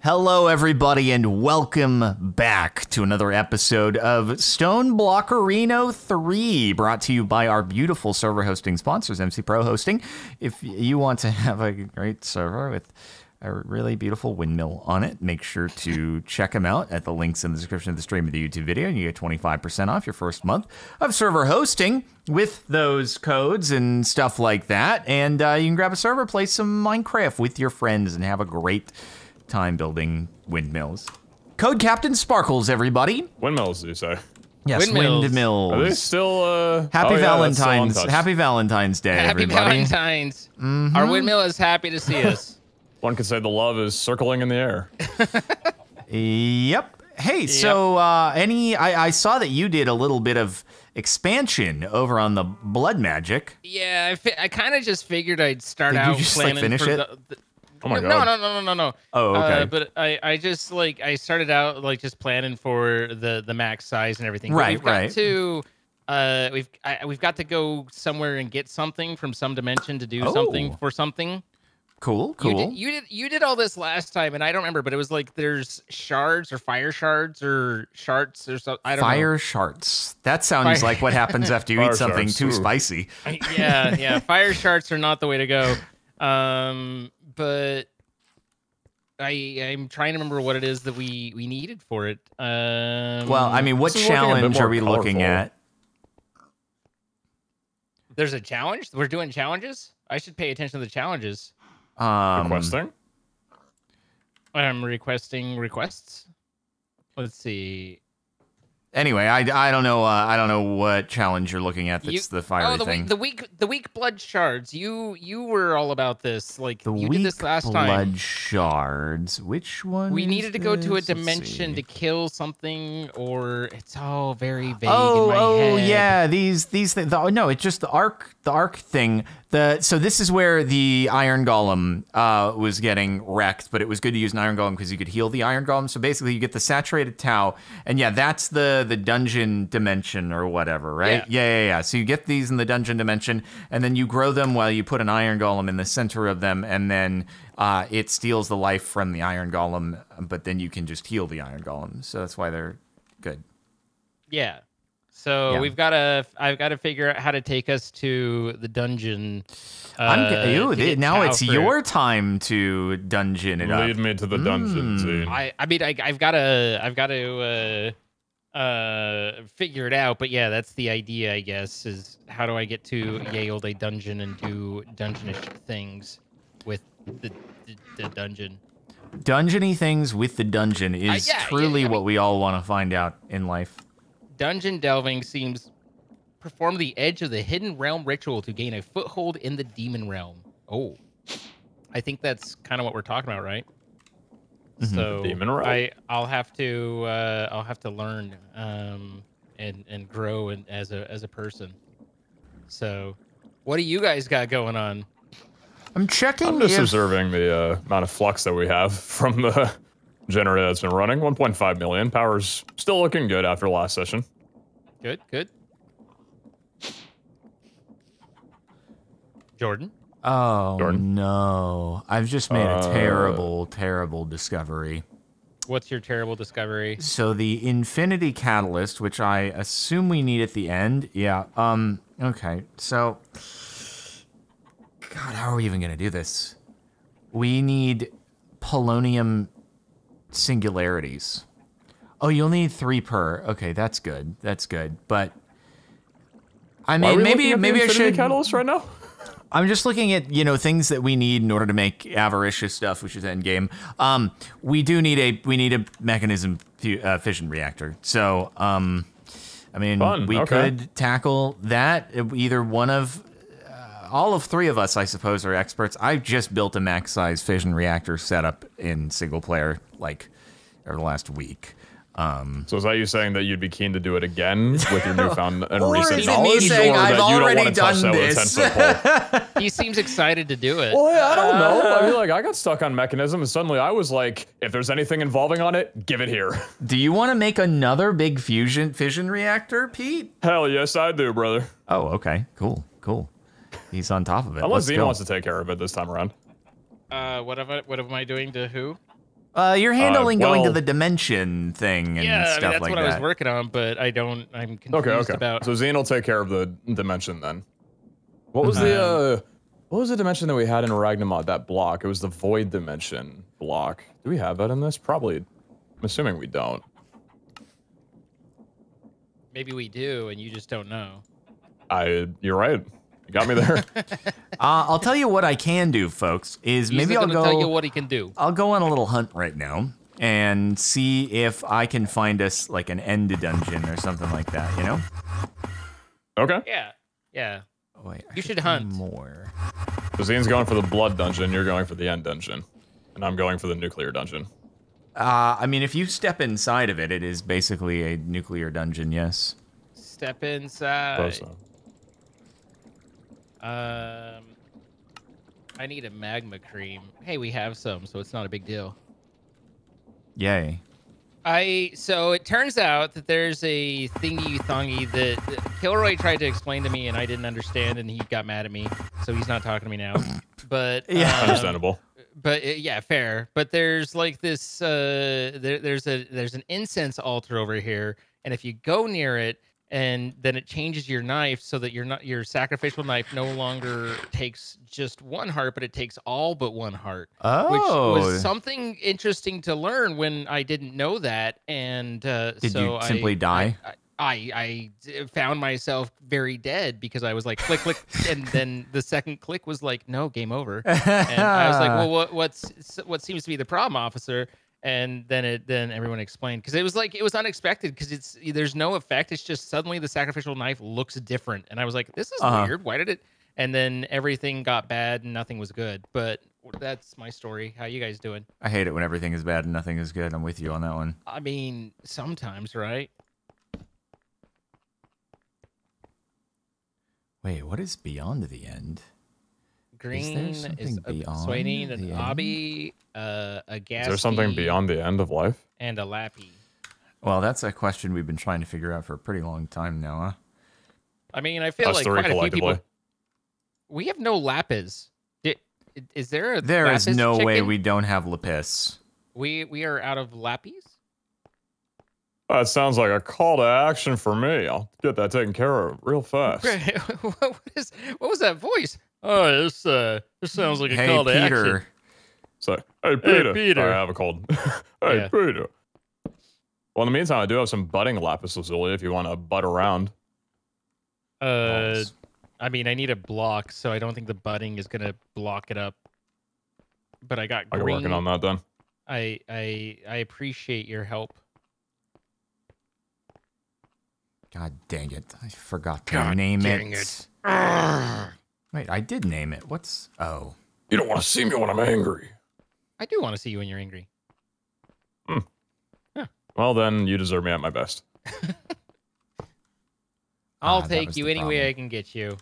Hello, everybody, and welcome back to another episode of Stone Blockerino 3, brought to you by our beautiful server hosting sponsors, MC Pro Hosting. If you want to have a great server with a really beautiful windmill on it, make sure to check them out at the links in the description of the stream of the YouTube video, and you get 25% off your first month of server hosting with those codes and stuff like that. And you can grab a server, play some Minecraft with your friends, and have a great time building windmills. Code CaptainSparklez, everybody. Windmills, you say? Yes, windmills. Are they still? Happy Valentine's! Still happy Valentine's Day, everybody! Happy Valentine's! Mm-hmm. Our windmill is happy to see us. One could say the love is circling in the air. Yep. Hey, yep. So I saw that you did a little bit of expansion over on the blood magic. Yeah, I kind of just figured I'd start out planning like, finish it. Oh my God. No. Oh, okay. But I just like I started out like just planning for the max size and everything. Right, we've got to we've got to go somewhere and get something from some dimension to do something for something. Cool. You did all this last time, and I don't remember, but it was like there's shards or fire shards or shards or something. I don't know. Fire shards. That sounds like what happens after you eat something too spicy. Yeah. Fire shards are not the way to go. But I'm trying to remember what it is that we needed for it. Well, I mean, what challenge are we looking at? There's a challenge? We're doing challenges? I should pay attention to the challenges. Requesting? I'm requesting requests. Let's see. Anyway, I don't know what challenge you're looking at. That's the fiery thing. The weak blood shards. You were all about this. Like you did this last time. Blood shards. Which one? We needed to go to a dimension to kill something, or it's all very vague. Oh, in my head. Yeah. These things. No, it's just the arc thing. So this is where the iron golem was getting wrecked, but it was good to use an iron golem because you could heal the iron golem. So basically, you get the saturated tau, and yeah, that's the dungeon dimension or whatever, right? Yeah. So you get these in the dungeon dimension, and then you grow them while you put an iron golem in the center of them, and then it steals the life from the iron golem, but then you can just heal the iron golem. So that's why they're good. Yeah. So I've got to figure out how to take us to the dungeon. Now it's your time to dungeon it up. Lead me to the dungeon, dude. I mean, I've got to figure it out. But yeah, that's the idea, I guess, is how do I get to yay old a dungeon and do dungeonish things with the dungeon. Dungeony things with the dungeon is truly what we all want to find out in life. Dungeon delving seems perform the Edge of the Hidden Realm ritual to gain a foothold in the demon realm. Oh, I think that's kind of what we're talking about, right? Mm-hmm. So demon realm. I'll have to learn and grow as a person. So, what do you guys got going on? I'm checking. I'm just observing the amount of flux that we have from the generator that's been running. 1.5 million. Power's still looking good after last session. Good. Jordan? Oh, Jordan? No. I've just made a terrible discovery. What's your terrible discovery? So the infinity catalyst, which I assume we need at the end. Yeah. Okay. So, God, how are we even going to do this? We need polonium singularities. Oh, you'll need 3 per. Okay, that's good. But I mean, maybe I should catalyst right now. I'm just looking at, you know, things that we need in order to make avaricious stuff, which is end game. We do need a mechanism fission reactor. So, I mean, we could tackle that. Either one of all of 3 of us, I suppose, are experts. I've just built a max-size fission reactor setup in single player, like, over the last week. So is that you saying that you'd be keen to do it again with your newfound and recent knowledge, or I've already done this? He seems excited to do it. Well, yeah, I don't know. I mean, like, I got stuck on mechanism, and suddenly I was like, if there's anything involving on it, give it here. Do you want to make another big fission reactor, Pete? Hell yes, I do, brother. Oh, okay, cool. He's on top of it. Unless Xeen wants to take care of it this time around. What am I doing to who? You're handling going to the dimension thing and stuff like that. Yeah, that's what I was working on, but I don't, I'm confused about. So Xeen will take care of the dimension then. What was what was the dimension that we had in Ragnamod, that block? It was the void dimension block. Do we have that in this? Probably. I'm assuming we don't. Maybe we do, and you just don't know. You're right. You got me there. I'll tell you what I can do, folks, is maybe I'll go... tell you what he can do. I'll go on a little hunt right now and see if I can find us, like, an end dungeon or something like that, you know? Okay. Yeah. Yeah. Oh, wait, you should hunt. More. So Xeen's going for the blood dungeon, you're going for the end dungeon, and I'm going for the nuclear dungeon. I mean, if you step inside of it, it is basically a nuclear dungeon, yes. Step inside. Close enough. I need a magma cream. Hey, we have some, so it's not a big deal. Yay. So it turns out that there's a thingy-thongy that Kilroy tried to explain to me and I didn't understand, and he got mad at me, so he's not talking to me now. But yeah, understandable. But yeah, fair. But there's like this there's an incense altar over here, and if you go near it, and then it changes your knife so that your sacrificial knife no longer takes just one heart, but it takes all but one heart. Oh. Which was something interesting to learn when I didn't know that. And did so you simply die? I found myself very dead because I was like, click, click. And then the second click was like, no, game over. And I was like, well, what seems to be the problem, officer? And then everyone explained, because it was like, it was unexpected, because there's no effect, it's just suddenly the sacrificial knife looks different, and I was like, this is weird, why did it? And then everything got bad and nothing was good. But that's my story. How you guys doing? I hate it when everything is bad and nothing is good. I'm with you on that one. I mean, sometimes, right? Wait, what is beyond the end? Green is Swainine, an obby, a gas. Is there something beyond the end of life? And a lappy. Well, that's a question we've been trying to figure out for a pretty long time now, huh? I mean, I feel like quite a few people... We have no lapis. Is there a lapis chicken? There is no way we don't have lapis. We are out of lappies? That sounds like a call to action for me. I'll get that taken care of real fast. What was that voice? Oh, this sounds like a call to action. So, hey, Peter. Hey, Peter. Sorry, I have a cold. Peter. Well, in the meantime, I do have some budding lapis lazuli if you want to butt around. I mean, I need a block, so I don't think the budding is going to block it up. But I got green. Are you working on that, then? I appreciate your help. God dang it. I forgot to name it. Wait, I did name it. What's... Oh. You don't want to see me when I'm angry. I do want to see you when you're angry. Hmm. Huh. Well, then you deserve me at my best. I'll take you any way I can get you.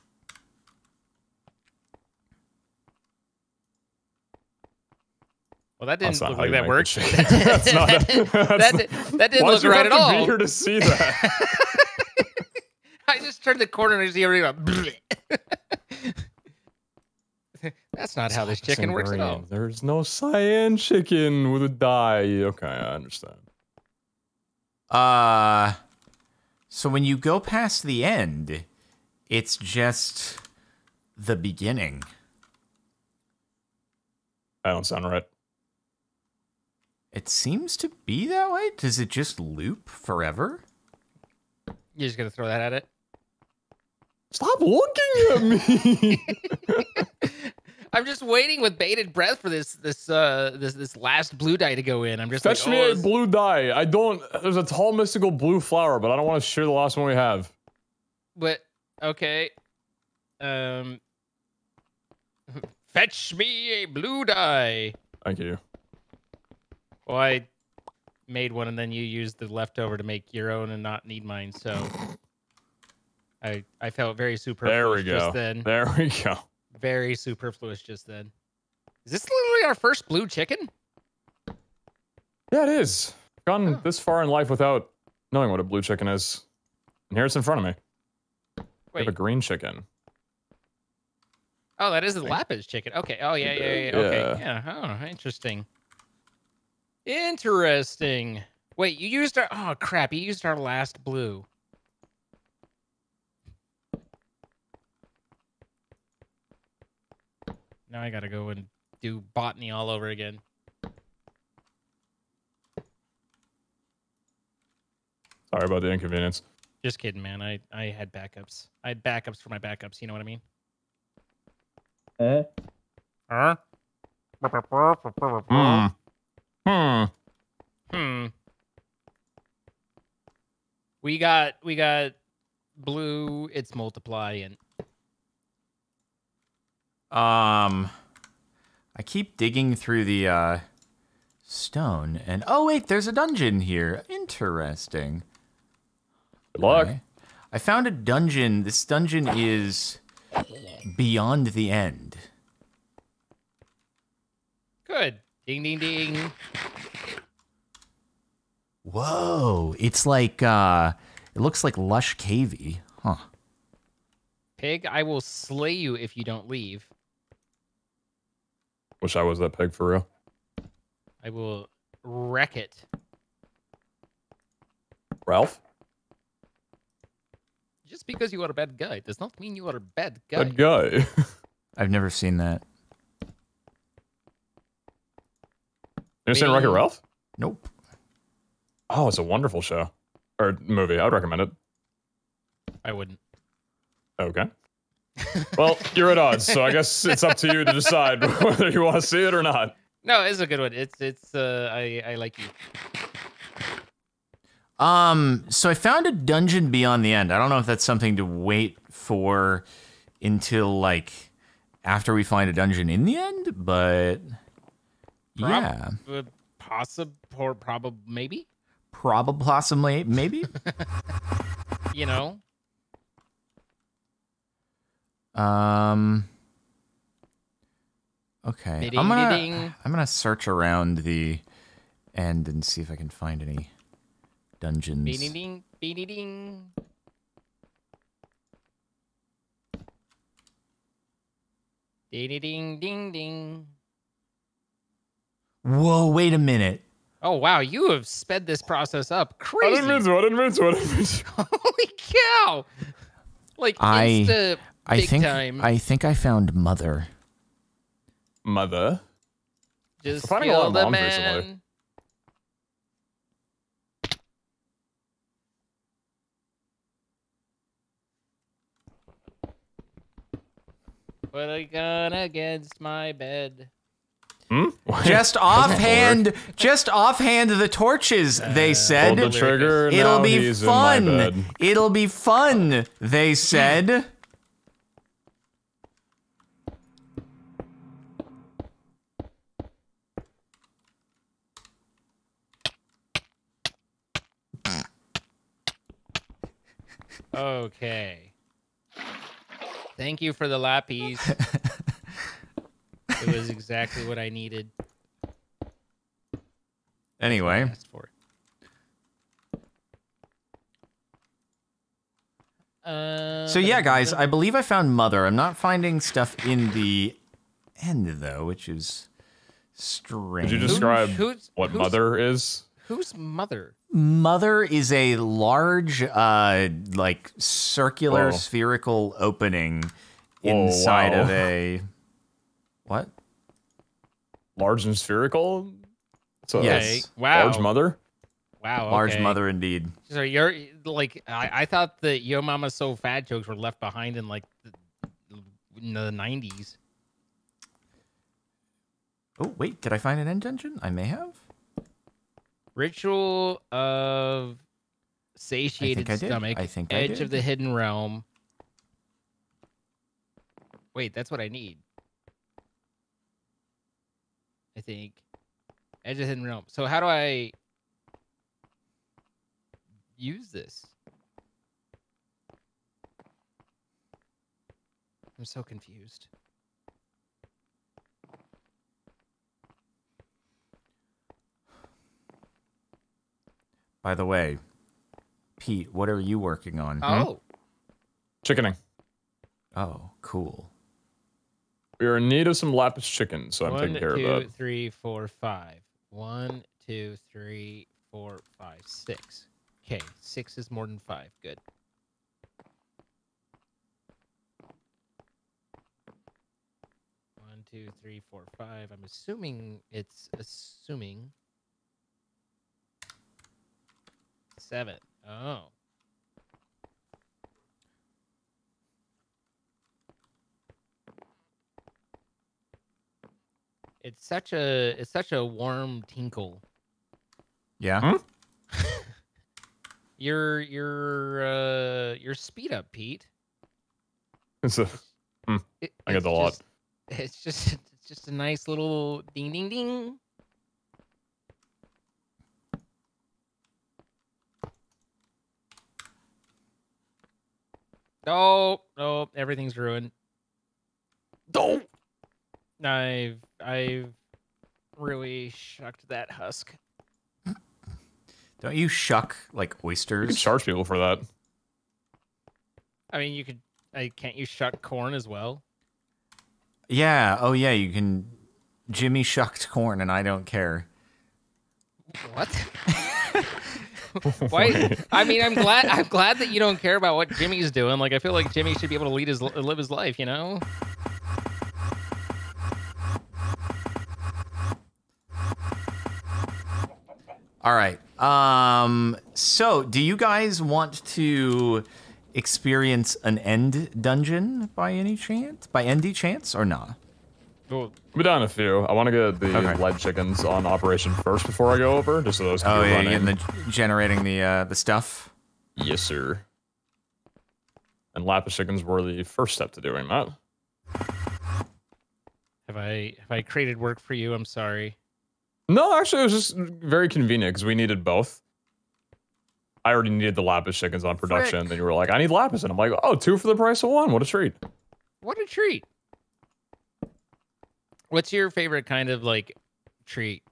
Well, that didn't look like that worked. That didn't look right at all. Why'd you have to be here to see that? I just turned the corner and I see everybody go... That's not how this chicken works at all. There's no cyan chicken with a dye. Okay, I understand. So when you go past the end, it's just the beginning. That don't sound right. It seems to be that way. Does it just loop forever? You're just going to throw that at it? Stop looking at me! I'm just waiting with bated breath for this last blue dye to go in. I'm just fetch me a blue dye. I don't. There's a tall mystical blue flower, but I don't want to share the last one we have. But okay, fetch me a blue dye. Thank you. Well, I made one, and then you used the leftover to make your own and not need mine. So I felt very superfluous. There we go. Just then. There we go. Very superfluous just then. Is this literally our first blue chicken? Yeah, it is. I've gone this far in life without knowing what a blue chicken is. And here it's in front of me. We have a green chicken. Oh, that is the lapis chicken. Okay. Oh, yeah. Okay. Yeah. Oh, interesting. Interesting. Wait, you used our... Oh, crap. You used our last blue. Now I gotta go and do botany all over again. Sorry about the inconvenience. Just kidding, man. I had backups. I had backups for my backups. You know what I mean? Huh? We got blue. It's multiply and. I keep digging through the stone and oh wait, there's a dungeon here. Interesting. Good luck. Okay. I found a dungeon. This dungeon is beyond the end. Good. Ding ding ding. Whoa! It's like it looks like lush cavey, huh? Pig, I will slay you if you don't leave. Wish I was that pig for real. I will wreck it. Ralph? Just because you are a bad guy does not mean you are a bad guy. Bad guy. I've never seen that. You seen Wreck It Ralph? Nope. Oh, it's a wonderful show. Or movie. I would recommend it. I wouldn't. Okay. Well, you're at odds, so I guess it's up to you to decide whether you want to see it or not. No, it's a good one. I like you. So I found a dungeon beyond the end. I don't know if that's something to wait for until, like, after we find a dungeon in the end, but... Yeah. Maybe? Probably, maybe? You know? Okay. Ding, I'm gonna search around the end and see if I can find any dungeons. Ding, ding, ding, ding. Ding, ding, ding, ding. Whoa! Wait a minute. Oh wow! You have sped this process up crazy. I didn't mince. Holy cow! Like insta. I think I found Mother. Mother? Just finding a lot of moms recently. Put a gun against my bed. Hmm? Just offhand the torches, they said. Hold the trigger, it'll be fun. It'll be fun, they said. Okay. Thank you for the lappies. It was exactly what I needed. Anyway. That's what I asked for. So yeah, guys, I believe I found Mother. I'm not finding stuff in the end, though, which is strange. Could you describe what Mother is? Who's Mother? Mother is a large, like, circular, spherical opening inside of a... What? Large and spherical? So yes. Wow. Large Mother? Wow, okay. Large Mother, indeed. So you're, like, I thought that Yo Mama So Fat jokes were left behind in, like, the 90s. Oh, wait, did I find an end dungeon? I may have. Ritual of Satiated Stomach. I think I did. Edge of the Hidden Realm. Wait, that's what I need. I think. Edge of the Hidden Realm. So how do I use this? I'm so confused. By the way, Pete, what are you working on? Oh. Chickening. Oh, cool. We are in need of some lapis chicken, so I'm taking care of that. 1, 2, 3, 4, 5. 1, two, three, four, five, six. Okay, six is more than five. Good. One, two, three, four, five. I'm assuming it's assuming seven. Oh. It's such a warm tinkle. Yeah. Hmm? your speed up, Pete. I got the lot. It's just a nice little ding ding ding. Oh, everything's ruined. Don't. I've really shucked that husk. Don't you shuck like oysters? You can charge people for that. I mean, you could. Can't you shuck corn as well? Yeah. Oh, yeah. You can. Jimmy shucked corn, and I don't care. What? Why? I mean, I'm glad that you don't care about what Jimmy's doing. Like, I feel like Jimmy should be able to live his life. You know. All right. So, do you guys want to experience an end dungeon by any chance? By any chance or not? Well, we've done a few. I want to get the lead chickens on operation first before I go over, just so those can be running. You're generating the stuff? Yes, sir. And lapis chickens were the first step to doing that. Have I created work for you? I'm sorry. No, actually, it was just very convenient because we needed both. I already needed the lapis chickens on production. Then you were like, I need lapis. And I'm like, oh, two for the price of one. What a treat. What a treat. What's your favorite kind of, like, treat?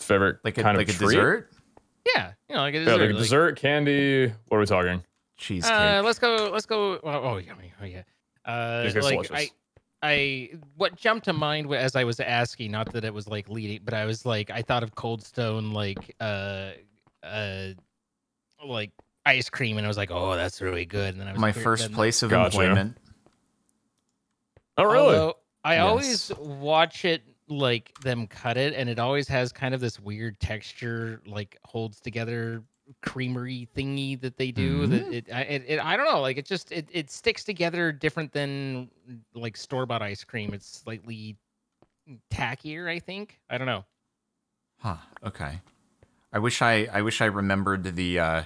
Favorite like a, kind like of a treat? Dessert? Yeah. You know, like a dessert. Yeah, like a dessert, candy. What are we talking? Cheesecake. Let's go. Oh, yummy. Oh, yeah. Like, what jumped to mind as I was asking, not that it was like leading, but I was like, I thought of Cold Stone, like ice cream, and I was like, oh, that's really good. And then I was my first place of employment. Oh, really? Although I always watch it, like them cut it, and it always has kind of this weird texture, like holds together creamery thingy that they do. Mm-hmm. That I don't know, like it just it sticks together different than like store-bought ice cream. It's slightly tackier, I think. I don't know. Huh. Okay. I wish I remembered the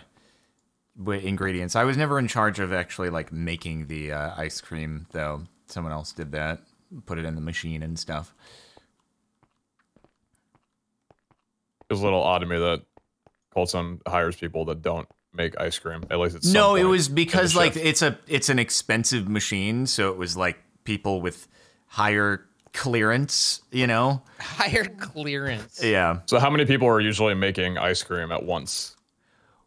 ingredients. I was never in charge of actually like making the ice cream, though. Someone else did that, put it in the machine and stuff. It was a little odd to me that Colson hires people that don't make ice cream. At least it's no. It was because like it's an expensive machine, so it was like people with higher clearance, you know. Higher clearance. Yeah. So how many people are usually making ice cream at once?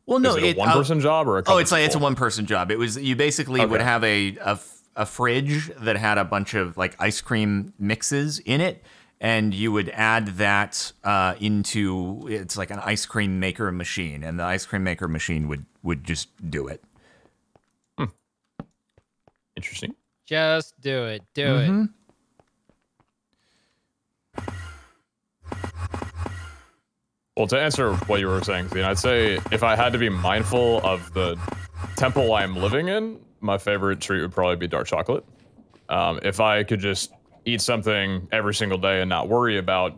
Well, no, it's a one-person job or a couple. Oh, it's like it's a one-person job. It was you basically would have a fridge that had a bunch of like ice cream mixes in it. And you would add that into, it's like an ice cream maker machine, and the ice cream maker machine would just do it. Hmm. Interesting. Just do it. Do it. Well, to answer what you were saying, Xeen, I'd say if I had to be mindful of the temple I'm living in, my favorite treat would probably be dark chocolate. If I could just eat something every single day and not worry about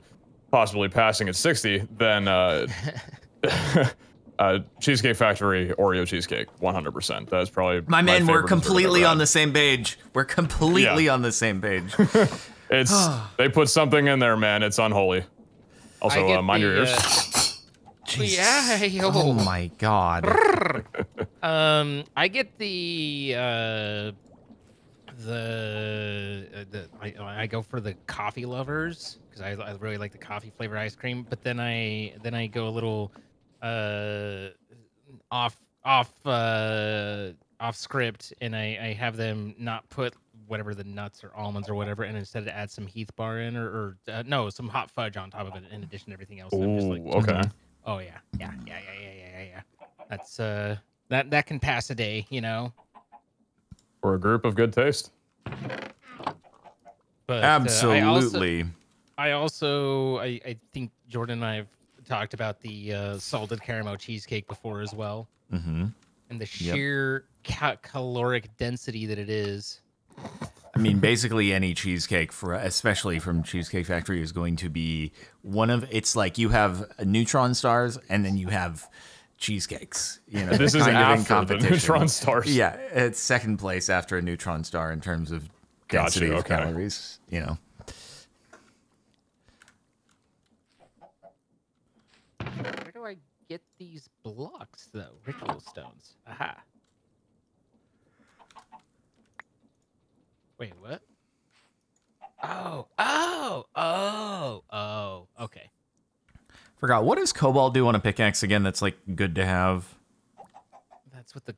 possibly passing at 60, then Cheesecake Factory Oreo cheesecake, 100%. That's probably my man. We're completely on the same page. We're completely on the same page. They put something in there, man. It's unholy. Also, mind your ears. Oh my god. I get I go for the coffee lovers because I really like the coffee flavored ice cream, but then I go a little off script, and I have them not put whatever the nuts or almonds or whatever, and instead it adds some Heath bar in, or some hot fudge on top of it in addition to everything else. Oh, like, okay. Oh yeah. That's that can pass a day, you know. For a group of good taste. But, absolutely. I think Jordan and I have talked about the salted caramel cheesecake before as well. Mm-hmm. And the sheer caloric density that it is. I mean, basically any cheesecake, especially from Cheesecake Factory, is going to be one of... It's like you have neutron stars and then you have cheesecakes. You know, this is after the neutron stars. Yeah, it's second place after a neutron star in terms of density of calories, you know. Where do I get these blocks, though? Ritual stones. Aha. Wait, what? Oh. Okay. Forgot. What does cobalt do on a pickaxe again? That's like good to have. That's what the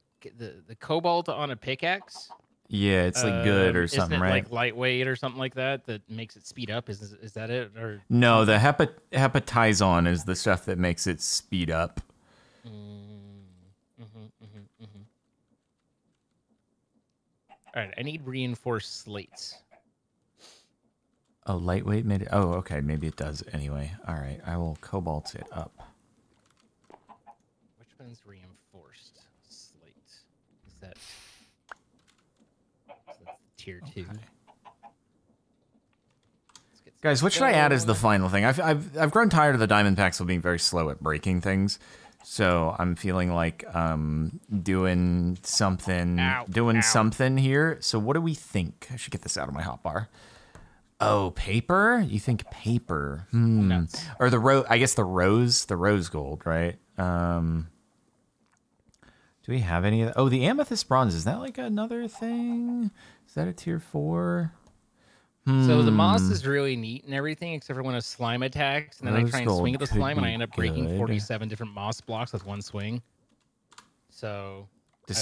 cobalt on a pickaxe. Yeah, it's like good or something, right? Like lightweight or something like that that makes it speed up. Is that it? Or no, the hepatizon is the stuff that makes it speed up. Mm-hmm. All right, I need reinforced slates. A lightweight made it. Oh, okay, maybe it does anyway. All right, I will cobalt it up. Which one's reinforced slate? Is that? Tier 2. Okay. Guys, what should I add as the final thing? I've grown tired of the diamond packs of being very slow at breaking things, so I'm feeling like doing something here. So what do we think? I should get this out of my hotbar. Oh, paper? You think paper? Hmm. Nuts. Or the rose gold, right? Do we have any of that? Oh, the amethyst bronze, is that like another thing? Is that a tier 4? Hmm. So the moss is really neat and everything, except for when a slime attacks, and then I try and swing at the slime, and I end up breaking 47 different moss blocks with one swing. So I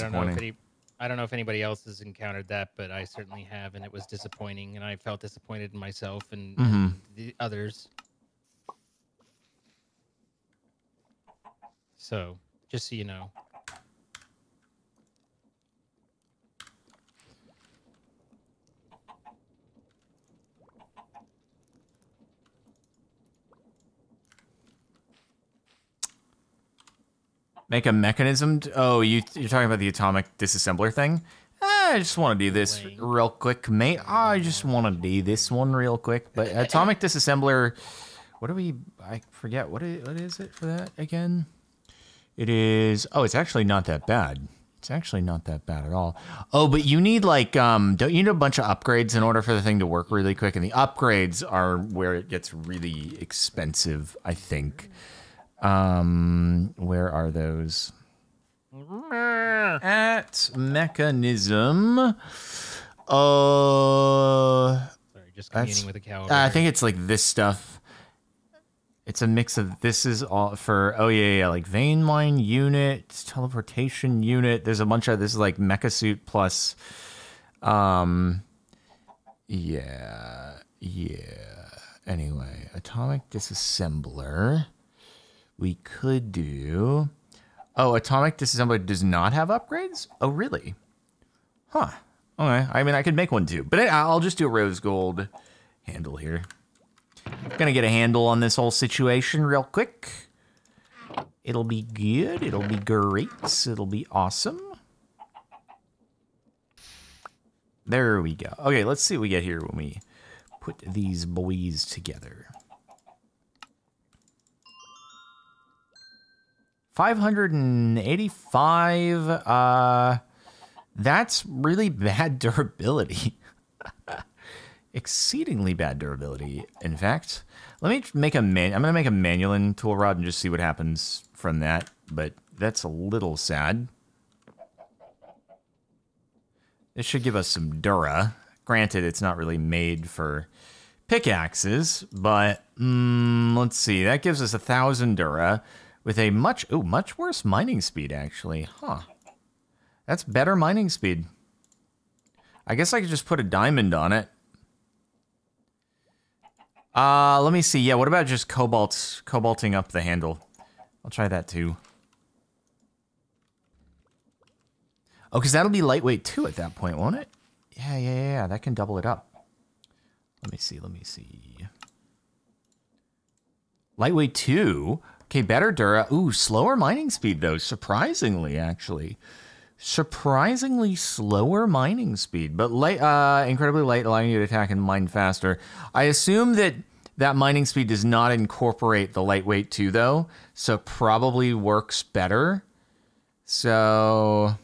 don't know if anybody else has encountered that, but I certainly have, and it was disappointing, and I felt disappointed in myself and, the others. So just so you know. Make a mechanism? Oh, you're talking about the atomic disassembler thing? I just want to do this real quick, mate. I just want to do this one real quick. But atomic disassembler, what do we... I forget. What is it for that again? It is... Oh, it's actually not that bad. It's actually not that bad at all. Oh, but you need like... don't you need a bunch of upgrades in order for the thing to work really quick? And the upgrades are where it gets really expensive, I think. Where are those? At mechanism. Sorry, just communing with a cow. I think it's like this stuff. It's a mix of this is all for like vein mine unit, teleportation unit. There's a bunch of this is like mecha suit plus Anyway, atomic disassembler. We could do... Oh, atomic disassembler does not have upgrades? Oh, really? Huh. Okay. I mean, I could make one too. But I'll just do a rose gold handle here. I'm gonna get a handle on this whole situation real quick. It'll be good. It'll be great. It'll be awesome. There we go. Okay, let's see what we get here when we put these boys together. 585, that's really bad durability. Exceedingly bad durability, in fact. Let me make a I'm going to make a Manuelin tool rod and just see what happens from that, but that's a little sad. This should give us some Dura. Granted, it's not really made for pickaxes, but let's see. That gives us 1,000 Dura. With a much worse mining speed, actually. Huh. That's better mining speed. I guess I could just put a diamond on it. Let me see. Yeah, what about just cobalting up the handle? I'll try that too. Oh, because that'll be lightweight too at that point, won't it? Yeah. That can double it up. Let me see. Lightweight 2. Okay, better Dura. Ooh, slower mining speed though. Surprisingly, actually. Surprisingly slower mining speed, but light, incredibly light, allowing you to attack and mine faster. I assume that mining speed does not incorporate the lightweight 2 though, so probably works better. So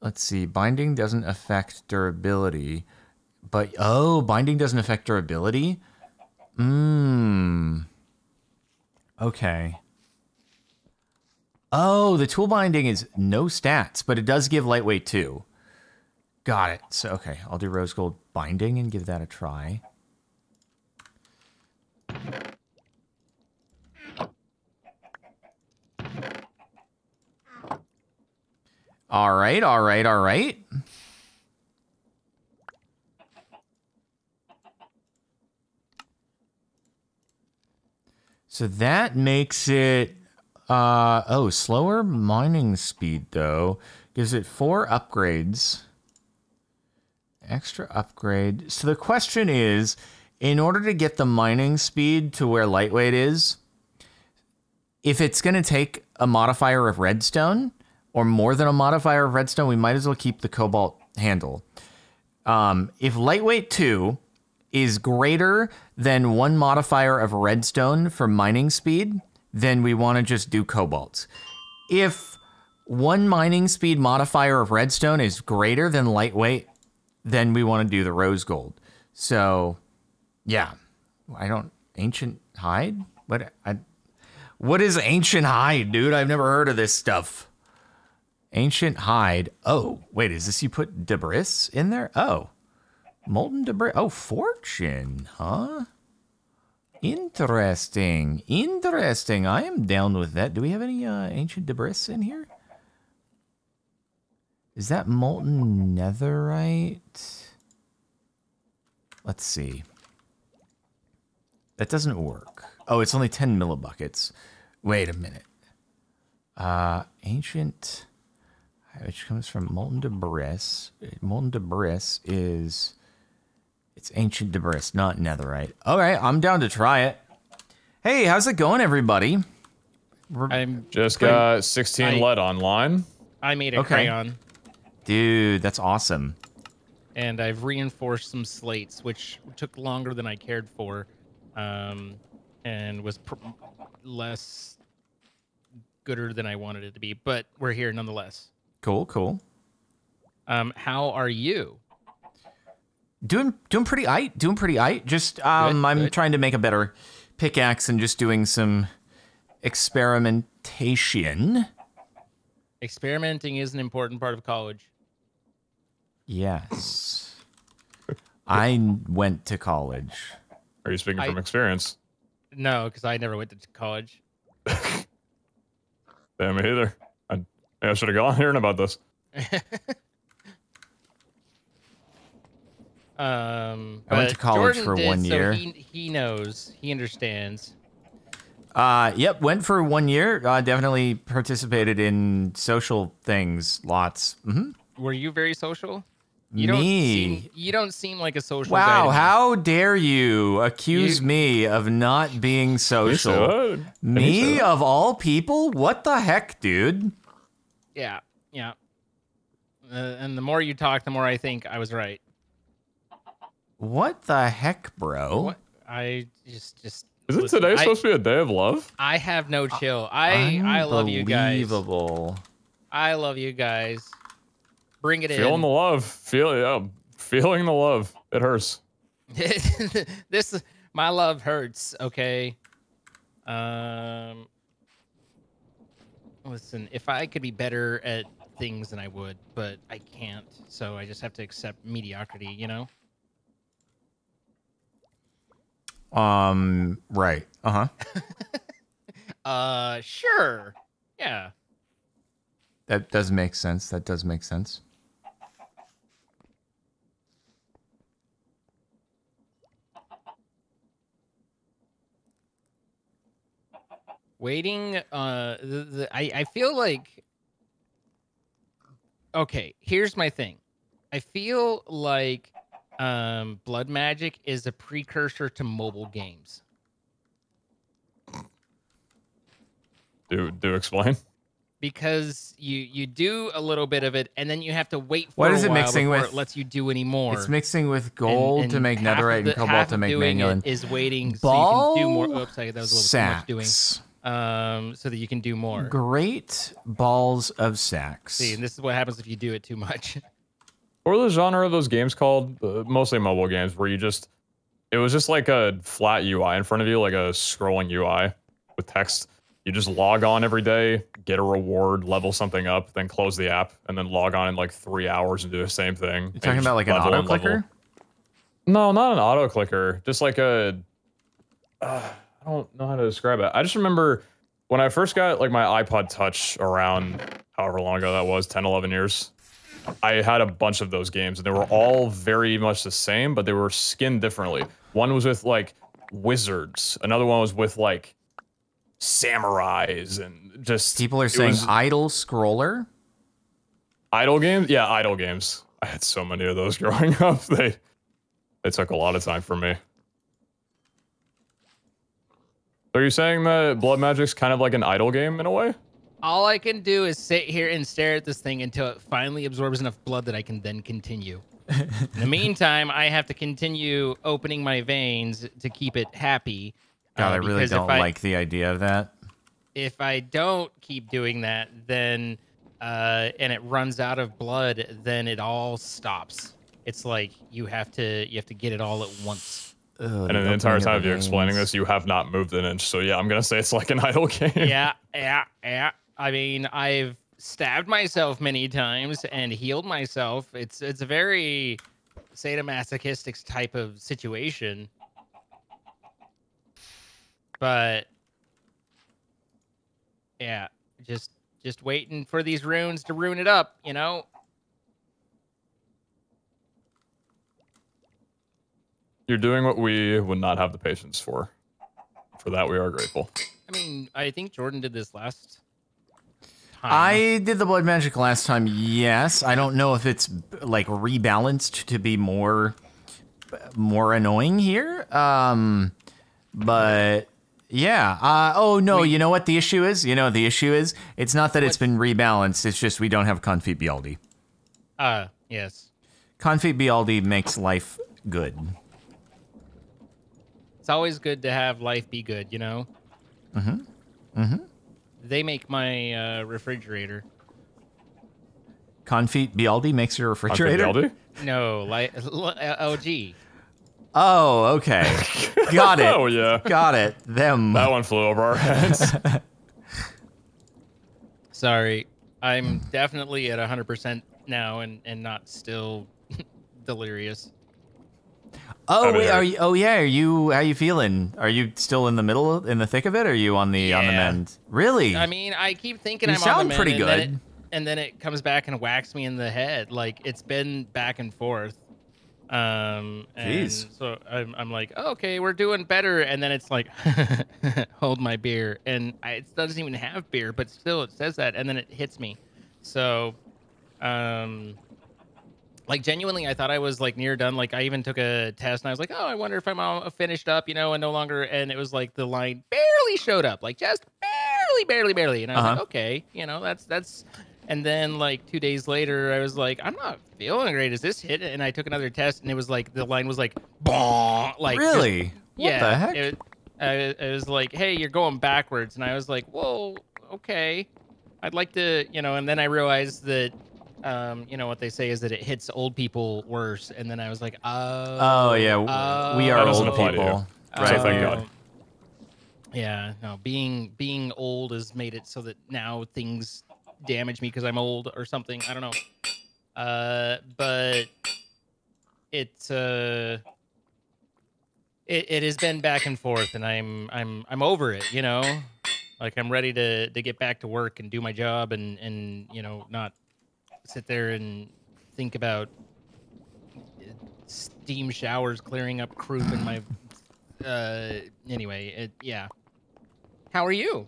let's see, binding doesn't affect durability, but oh, binding doesn't affect durability? Okay. Oh, the tool binding is no stats, but it does give lightweight too. Got it. So, okay, I'll do rose gold binding and give that a try. All right. So that makes it... oh, slower mining speed, though. Gives it 4 upgrades. Extra upgrade. So the question is, in order to get the mining speed to where lightweight is, if it's going to take a modifier of redstone, or more than a modifier of redstone, we might as well keep the cobalt handle. If lightweight 2 is greater than 1 modifier of redstone for mining speed, then we want to just do cobalt. If 1 mining speed modifier of redstone is greater than lightweight, then we want to do the rose gold. So, yeah. I don't... Ancient hide? What is ancient hide, dude? I've never heard of this stuff. Ancient hide. Oh, wait, is this you put debris in there? Oh. Molten debris. Oh, fortune, huh? Interesting. I am down with that. Do we have any ancient debris in here? Is that molten netherite? Let's see. That doesn't work. Oh, it's only 10 millibuckets. Wait a minute. Ancient, which comes from molten debris. Molten debris is... It's ancient debris, not netherite. All right, I'm down to try it. Hey, how's it going, everybody? I'm just got 16 lead online. I made a crayon. Dude, that's awesome. And I've reinforced some slates, which took longer than I cared for, and was less gooder than I wanted it to be. But we're here nonetheless. Cool. How are you? Doing pretty aight. Just I'm trying to make a better pickaxe and just doing some experimentation. Experimenting is an important part of college. Yes. I went to college. Are you speaking from experience? No, because I never went to college. Damn, me either. I should have gone hearing about this. I went to college Jordan for did, 1 year. So he knows. He understands. Yep, went for 1 year. Definitely participated in social things lots. Were you very social? You don't seem like a social guy. Wow, how dare you accuse me of not being social? Me of all people? What the heck, dude? Yeah. And the more you talk, the more I think I was right. What the heck, bro? What? Isn't today supposed to be a day of love? I have no chill. I love you guys. Unbelievable. I love you guys. Bring it in. Feeling the love. Feeling the love. It hurts. My love hurts. Okay. Listen, if I could be better at things, then I would, but I can't. So I just have to accept mediocrity. You know. Right. Sure. Yeah. That does make sense. Waiting, I feel like... Okay, here's my thing. I feel like blood magic is a precursor to mobile games. Do explain? Because you do a little bit of it, and then you have to wait for a while before it lets you do any more. It's mixing with gold to make netherite and cobalt to make manganese. Is waiting so you can do more. Oops, that was a little too much doing. So that you can do more. Great balls of sacks. See, and this is what happens if you do it too much. What were the genre of those games called? Mostly mobile games, where you just... It was just like a flat UI in front of you, like a scrolling UI with text. You just log on every day, get a reward, level something up, then close the app, and then log on in like 3 hours and do the same thing. You're talking about like an auto clicker? No, not an auto clicker. Just like a... I don't know how to describe it. I just remember when I first got like my iPod Touch around however long ago that was, 10, 11 years, I had a bunch of those games, and they were all very much the same, but they were skinned differently. One was with like wizards. Another one was with like samurais, and just people are saying idle scroller. Idle games? Yeah, idle games. I had so many of those growing up. They took a lot of time for me. Are you saying that blood magic's kind of like an idle game in a way? All I can do is sit here and stare at this thing until it finally absorbs enough blood that I can then continue. In the meantime, I have to continue opening my veins to keep it happy. God, I really don't like the idea of that. If I don't keep doing that, then and it runs out of blood, then it all stops. It's like you have to get it all at once. Ugh, and the entire time you're explaining this, you have not moved an inch. So yeah, I'm gonna say it's like an idle game. Yeah. I mean, I've stabbed myself many times and healed myself. It's a very sadomasochistic type of situation. But yeah, just waiting for these runes to ruin it up, you know. You're doing what we would not have the patience for. For that, we are grateful. I mean, I think Jordan did this last time. I did the blood magic last time. Yes, I don't know if it's like rebalanced to be more annoying here, but. Yeah. Oh, no, you know what the issue is? You know, the issue is it's not that it's been rebalanced. It's just we don't have Confit Bialdi. Yes. Confit Bialdi makes life good. It's always good to have life be good, you know? Mm-hmm. Mm-hmm. They make my refrigerator. Confit Bialdi makes your refrigerator? Confit Bialdi? No, like LG. Oh, okay. Got it. Oh, yeah. Got it. Them. That one flew over our heads. Sorry. I'm definitely at 100% now and not still delirious. Oh, wait, are you, oh, yeah. Are you, how you feeling? Are you still in the middle, in the thick of it? Or are you on the mend? Really? I mean, I keep thinking I'm on the mend. You sound pretty good. And then it comes back and whacks me in the head. Like, it's been back and forth. And so I'm like, oh, okay, we're doing better. And then it's like, hold my beer. And it doesn't even have beer, but still it says that. And then it hits me. So, like genuinely, I thought I was like near done. Like I even took a test and I was like, oh, I wonder if I'm all finished up, you know, and no longer. And it was like the line barely showed up, like just barely. And I was like, okay, you know, that's. And then, like, 2 days later, I was like, I'm not feeling great. Is this hit? And I took another test, and it was like, the line was like, bah! Like, really? Just, yeah. What the heck? It was like, hey, you're going backwards. And I was like, whoa, okay. I'd like to, you know, and then I realized that, you know, what they say is that it hits old people worse. And then I was like, oh. Oh, yeah. We are old people. Right, thank God. Yeah, no, being old has made it so that now things... damage me because I'm old or something. I don't know. But it has been back and forth, and I'm over it, you know? Like I'm ready to get back to work and do my job and you know, not sit there and think about steam showers clearing up croup in my anyway, yeah. How are you?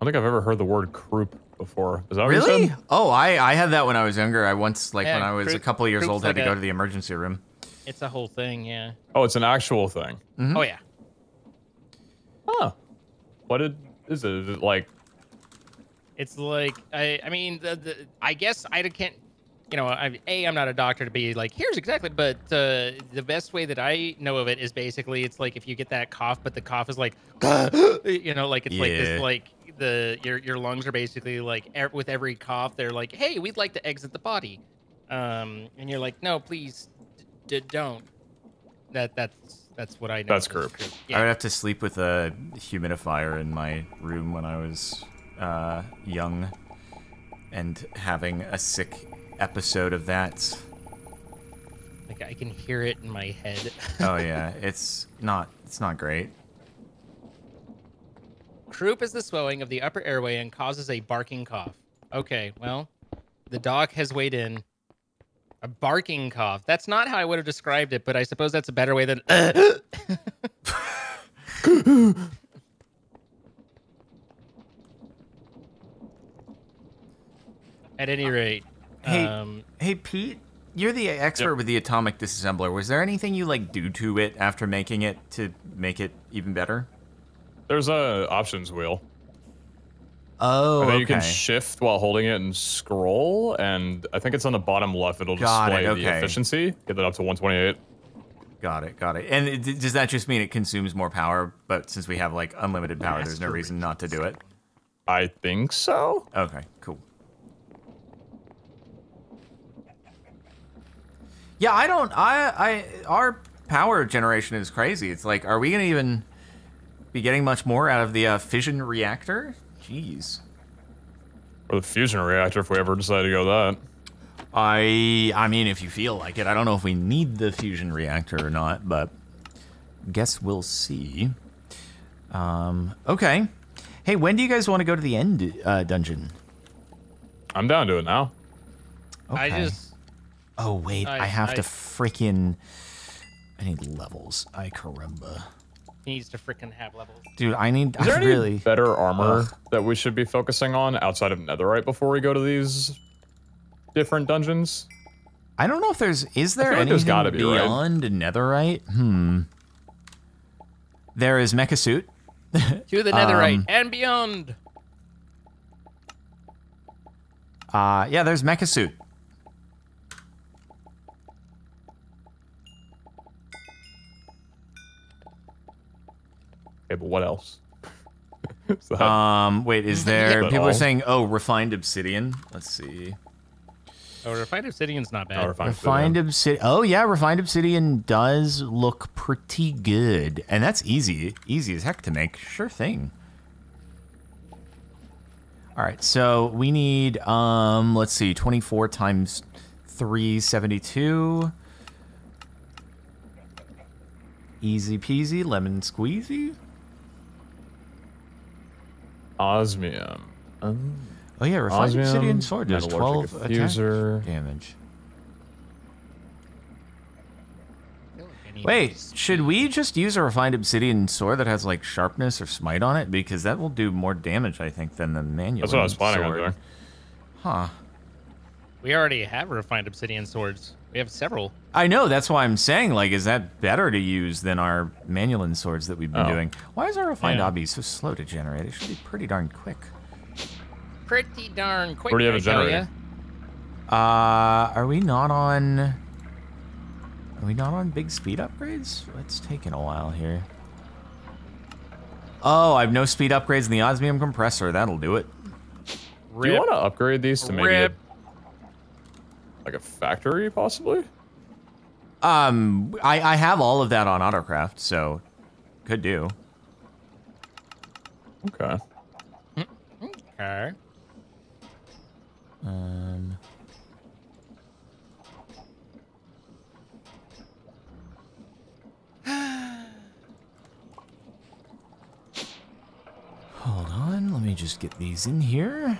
I don't think I've ever heard the word croup before. Is that really? What you said? Oh, I had that when I was younger. I once, like, when I was a couple of years old, had to go to the emergency room. It's a whole thing, yeah. Oh, it's an actual thing. Mm-hmm. Oh yeah. Huh. What is it? Is it like? It's like I mean, I guess I can't. You know, I'm not a doctor to be like, here's exactly, but the best way that I know of it is basically it's like if you get that cough, but the cough is like, you know, like it's like this, like your lungs are basically like with every cough, they're like, hey, we'd like to exit the body, and you're like, no, please, don't. That's what I know. That's croup. Yeah. I would have to sleep with a humidifier in my room when I was young, and having a sick episode of that. Like I can hear it in my head. Oh yeah, it's not great. Croup is the swelling of the upper airway and causes a barking cough. Okay, well, the doc has weighed in. A barking cough. That's not how I would have described it, but I suppose that's a better way than At any rate. Hey, Pete, you're the expert with the atomic disassembler. Was there anything you like do to it after making it to make it even better? There's a options wheel. Oh, and then you can shift while holding it and scroll, and I think it's on the bottom left. It'll display the efficiency. Get that up to 128. Got it, got it. And does that just mean it consumes more power? But since we have like unlimited power, there's no reason not to do it. I think so. Okay, cool. Yeah, I don't. Our power generation is crazy. It's like, are we gonna even be getting much more out of the fission reactor? Jeez. Or the fusion reactor, if we ever decide to go that. I mean, if you feel like it, I don't know if we need the fusion reactor or not, but guess we'll see. Okay. Hey, when do you guys want to go to the end dungeon? I'm down to it now. Okay. Oh, wait, I have to freaking... I need levels. I caramba. He needs to freaking have levels. Dude, I need... Is there any better armor that we should be focusing on outside of netherite before we go to these different dungeons? I don't know if there's... Is there anything beyond netherite? Hmm. There is mecha suit. To the netherite and beyond. Yeah, there's mecha suit. Okay, but what else? Wait, is there... People are saying, oh, refined obsidian. Let's see. Oh, refined obsidian's not bad. Oh, refined obsidian. Oh, yeah, refined obsidian does look pretty good. And that's easy. Easy as heck to make. Sure thing. All right, so we need, let's see, 24 times 372. Easy peasy, lemon squeezy. Osmium. Oh yeah, refined obsidian sword does 12 attack damage. Wait, should we just use a refined obsidian sword that has like sharpness or smite on it? Because that will do more damage, I think, than the manual sword. That's what I was planning on doing. Huh. We already have refined obsidian swords. We have several. I know, that's why I'm saying, like, is that better to use than our Manulin swords that we've been doing? Why is our refined obby so slow to generate? It should be pretty darn quick. Pretty darn quick. Where do you have a generator? Are we not on... Are we not on big speed upgrades? It's taking a while here. Oh, I have no speed upgrades in the osmium compressor. That'll do it. Rip. Do you want to upgrade these to maybe... like a factory, possibly? I have all of that on Autocraft, so could do. Okay. Okay. Hold on, let me just get these in here.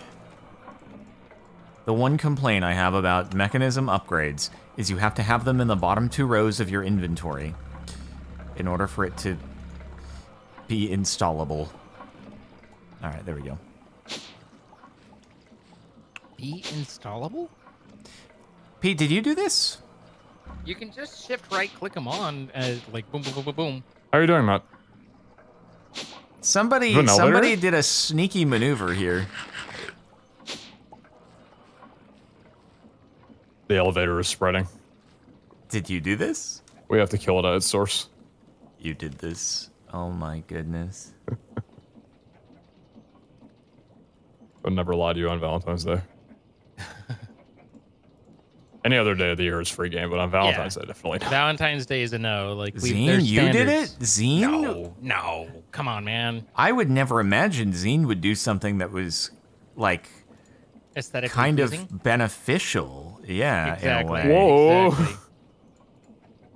The one complaint I have about mechanism upgrades is you have to have them in the bottom two rows of your inventory in order for it to be installable. All right, there we go. be installable? Pete, did you do this? You can just shift right click them on, like boom, boom, boom, boom, boom. How are you doing that? Somebody did a sneaky maneuver here. The elevator is spreading. Did you do this? We have to kill it at its source. You did this. Oh my goodness. I'd never lie to you on Valentine's Day. Any other day of the year is free game, but on Valentine's Day, definitely not. Valentine's Day is a no. Like, Xeen, you did it? Xeen? No, no. Come on, man. I would never imagine Xeen would do something that was, like, aesthetically kind of beneficial. Yeah, exactly. In a way. Whoa. Exactly.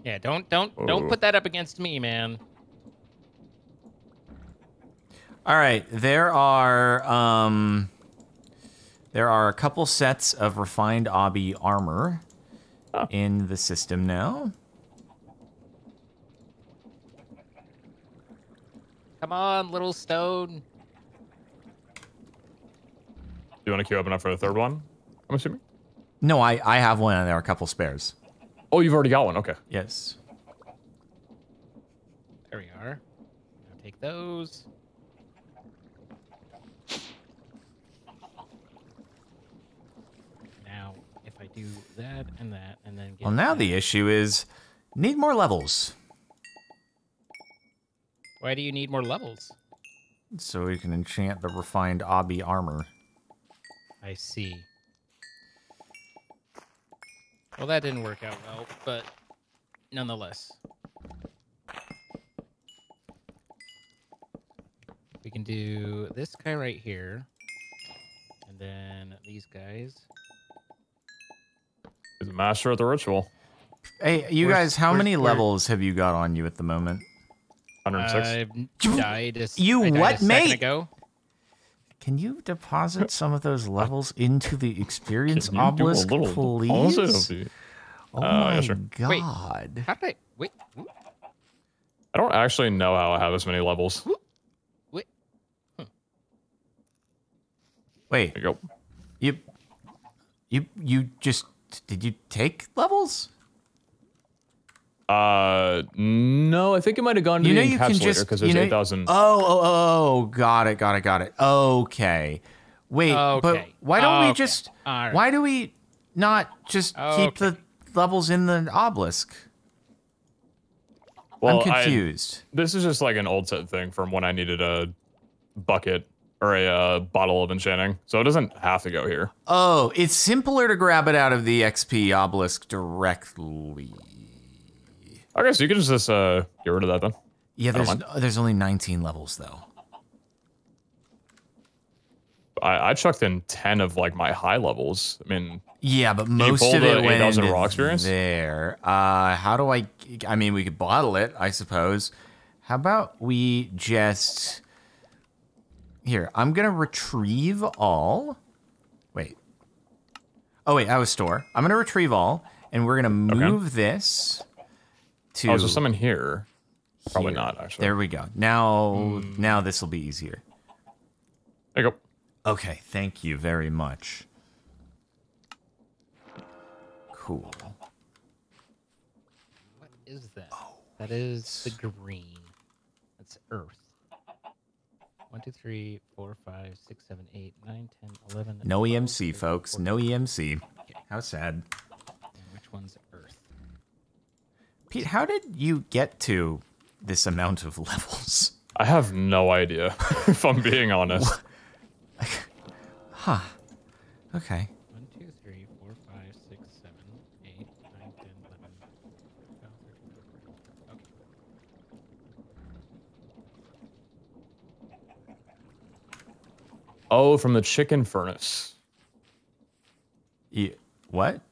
Yeah, don't put that up against me, man. All right, there are a couple sets of refined obby armor in the system now. Come on, little stone. Do you want to queue up enough for the third one? I'm assuming. No, I have one, and there are a couple spares. Oh, you've already got one. Okay. Yes. There we are. Now take those. Now, if I do that, and then get... Well, now the issue is, need more levels. Why do you need more levels? So we can enchant the refined obby armor. I see. Well, that didn't work out well, but nonetheless. We can do this guy right here, and then these guys. He's a master of the ritual. Hey, you guys, how many levels have you got on you at the moment? 106. I've died a second ago. Can you deposit some of those levels into the experience obelisk, please? Oh my god. Wait, how did I... Wait. I don't actually know how I have as many levels. Wait. Huh. Wait. There you go. You just... Did you take levels? No, I think it might have gone to the encapsulator because there's 8,000. Oh, got it. Okay. Wait, but why don't we just, why do we not just keep the levels in the obelisk? Well, I'm confused. This is just like an old set thing from when I needed a bucket or a bottle of enchanting, so it doesn't have to go here. Oh, it's simpler to grab it out of the XP obelisk directly. Okay, so you can just get rid of that then. Yeah, there's only 19 levels though. I chucked in 10 of like my high levels. I mean, yeah, but most of it went raw experience there. How do I mean, we could bottle it, I suppose. How about we just here? I'm gonna retrieve all. Wait. Oh wait, I was store. I'm gonna retrieve all, and we're gonna move this. Oh, is there some in here? Probably not, actually. There we go. Now this will be easier. There you go. Okay, thank you very much. Cool. What is that? Oh, that is the green. That's earth. 1, 2, 3, 4, 5, 6, 7, 8, 9, 10, 11... No 12, EMC, 13, folks. 14. No EMC. Okay. How sad. And which one's earth? Pete, how did you get to this amount of levels? I have no idea, if I'm being honest. Huh. Okay. 1, 2, 3, 4, 5, 6, 7, 8, 9, 10, 11, 12, 13, 14. Okay. Oh, from the chicken furnace. Yeah. What?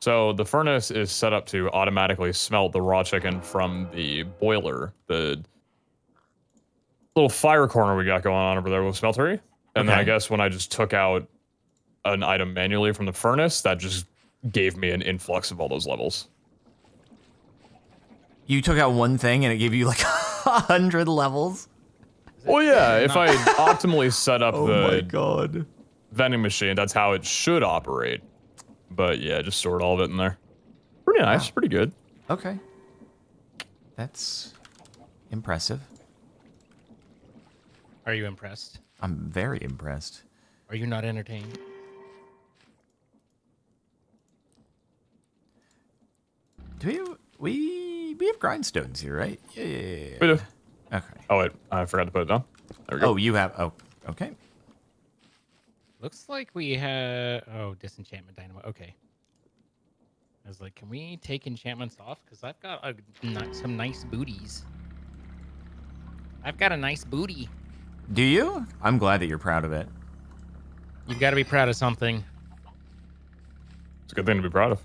So the furnace is set up to automatically smelt the raw chicken from the boiler, the little fire corner we got going on over there with smeltery. And then I guess when I just took out an item manually from the furnace, that just gave me an influx of all those levels. You took out one thing and it gave you like 100 levels? Oh yeah, if I optimally set up the... Oh my god. vending machine. That's how it should operate. But yeah, just sort all of it in there. Pretty nice, wow. Pretty good. Okay. That's impressive. Are you impressed? I'm very impressed. Are you not entertained? Do we have grindstones here, right? Yeah, we do. Okay. Oh wait, I forgot to put it down. There we go. Oh, you have. Oh, okay. Looks like we have. Oh, disenchantment dynamo. Okay. I was like, can we take enchantments off? Because I've got some nice booties. I've got a nice booty. Do you? I'm glad that you're proud of it. You've got to be proud of something. It's a good thing to be proud of.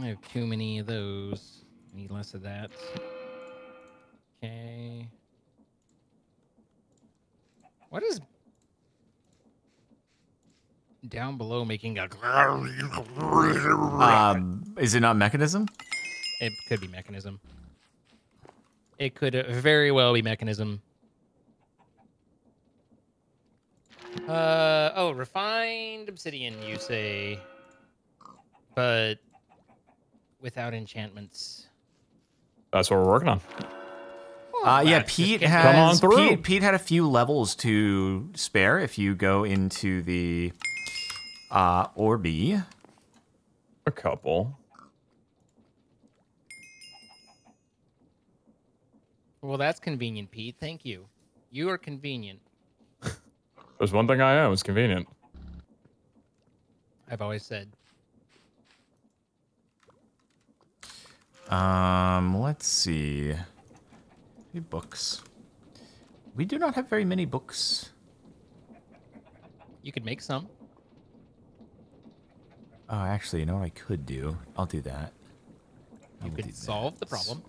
I have too many of those. I need less of that. Okay. What is... down below making a... is it not mechanism? It could be mechanism. It could very well be mechanism. Oh, refined obsidian, you say. But without enchantments. That's what we're working on. Yeah, Pete has... Come on through. Pete had a few levels to spare if you go into the... Orby. A couple. Well, that's convenient, Pete. Thank you. You are convenient. There's one thing I am. It's convenient. I've always said. Let's see. Maybe books. We do not have very many books. You could make some. Oh, actually, you know what I could do? I'll do that. You could solve the problem.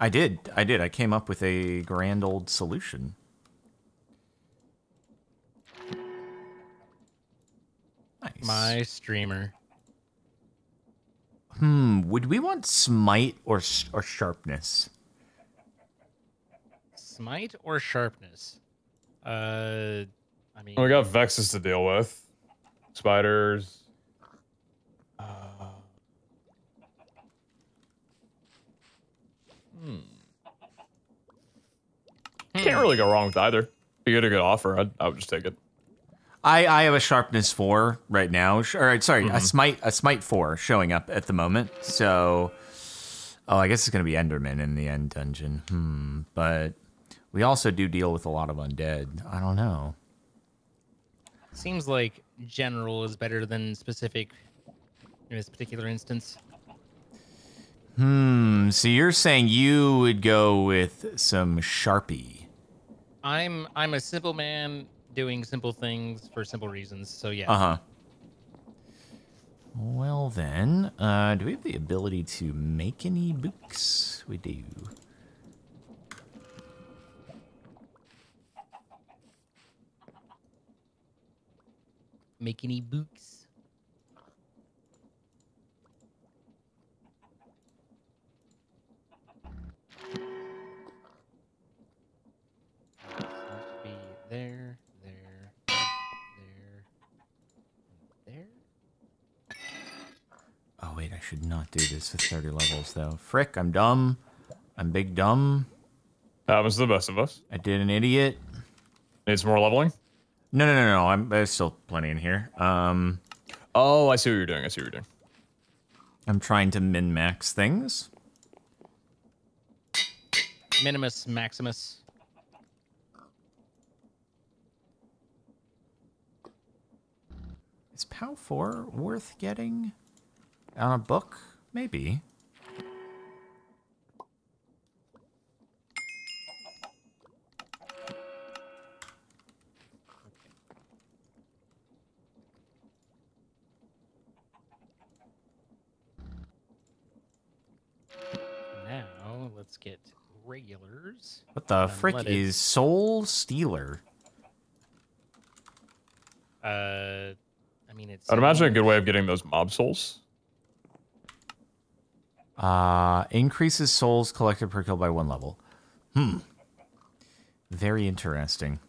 I did. I did. I came up with a grand old solution. Nice. My streamer. Would we want smite or sharpness? Smite or sharpness? I mean... we got vexes to deal with. Spiders. Can't really go wrong with either. If you get a good offer, I would just take it. I have a sharpness 4 right now. Or sorry, a smite 4 showing up at the moment. So, oh, I guess it's gonna be Enderman in the end dungeon. But we also do deal with a lot of undead. I don't know. Seems like general is better than specific in this particular instance. So you're saying you would go with some Sharpie. I'm a simple man doing simple things for simple reasons, so yeah. Well then, do we have the ability to make any books? We do. Make any books? Be there. Oh wait, I should not do this with 30 levels though. Frick, I'm dumb. I'm big dumb. That was the best of us. I did an idiot. Need some more leveling? No. There's still plenty in here. Oh, I see what you're doing. I'm trying to min-max things. Minimus maximus. Is POW 4 worth getting on a book? Maybe. Let's get regulars. What the frick is Soul Stealer? I mean, I'd imagine a good way of getting those mob souls. Increases souls collected per kill by 1 level. Hmm. Very interesting.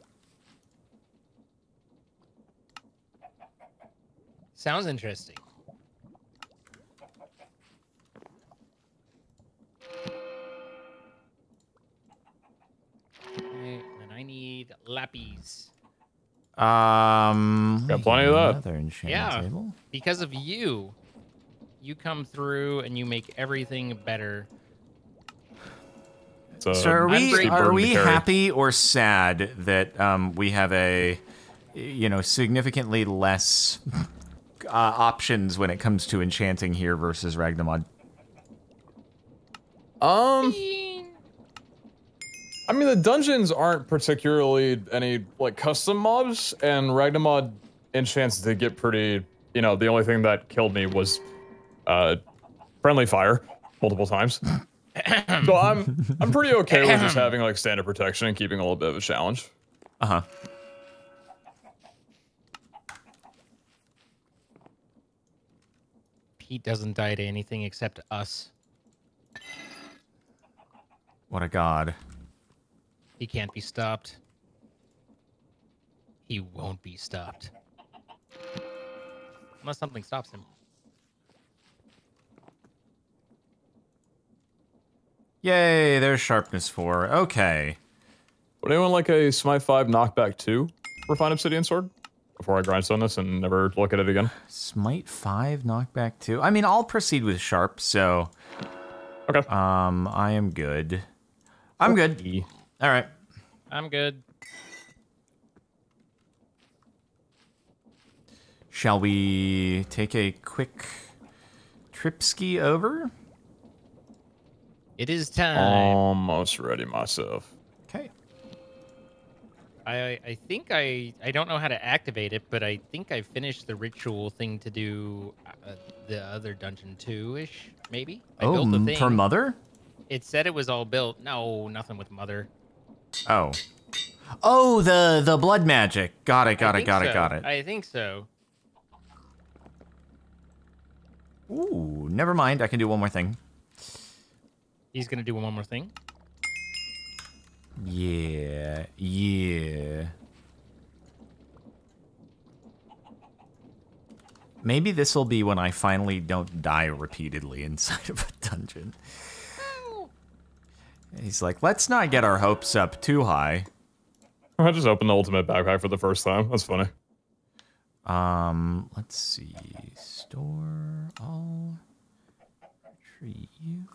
Sounds interesting. Okay, and I need lappies. Got plenty of that. Yeah, table. Because of you, you come through and you make everything better. So are we happy or sad that we have a, you know, significantly less options when it comes to enchanting here versus Ragnamod? I mean, the dungeons aren't particularly any, like, custom mobs, and Ragnamod enchants to get pretty, you know, the only thing that killed me was friendly fire multiple times. So I'm pretty okay with just having, like, standard protection and keeping a little bit of a challenge. Uh-huh. Pete doesn't die to anything except us. What a god. He can't be stopped. He won't be stopped. Unless something stops him. Yay, there's sharpness 4. Okay. Would anyone like a Smite 5 knockback 2 refined obsidian sword? Before I grindstone this and never look at it again. Smite 5 knockback 2. I mean, I'll proceed with sharp, so... Okay. I am good. I'm good. All right. I'm good. Shall we take a quick trip ski over? It is time. Almost ready myself. Okay. I think I don't know how to activate it, but I think I finished the ritual thing to do the other dungeon 2-ish, maybe. I built the thing. For Mother? It said it was all built. No, nothing with Mother. Oh. Oh, the blood magic. Got it. I think so. Ooh, never mind. I can do one more thing. He's gonna do one more thing? Yeah. Yeah. Maybe this will be when I finally don't die repeatedly inside of a dungeon. He's like, let's not get our hopes up too high. I just opened the ultimate backpack for the first time. That's funny. Let's see. Store all. Retrieve.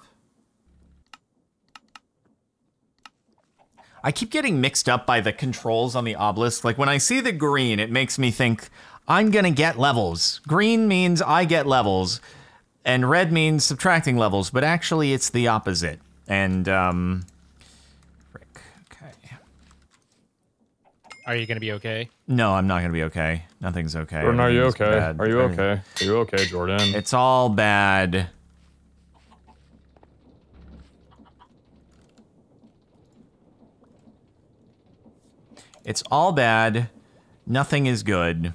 I keep getting mixed up by the controls on the obelisk. Like, when I see the green, it makes me think, I'm gonna get levels. Green means I get levels. And red means subtracting levels. But actually, it's the opposite. And, frick, okay. Are you gonna be okay? No, I'm not gonna be okay. Nothing's okay. Jordan, are you okay? Bad. Are you okay? Are you okay, Jordan? It's all bad. It's all bad. Nothing is good.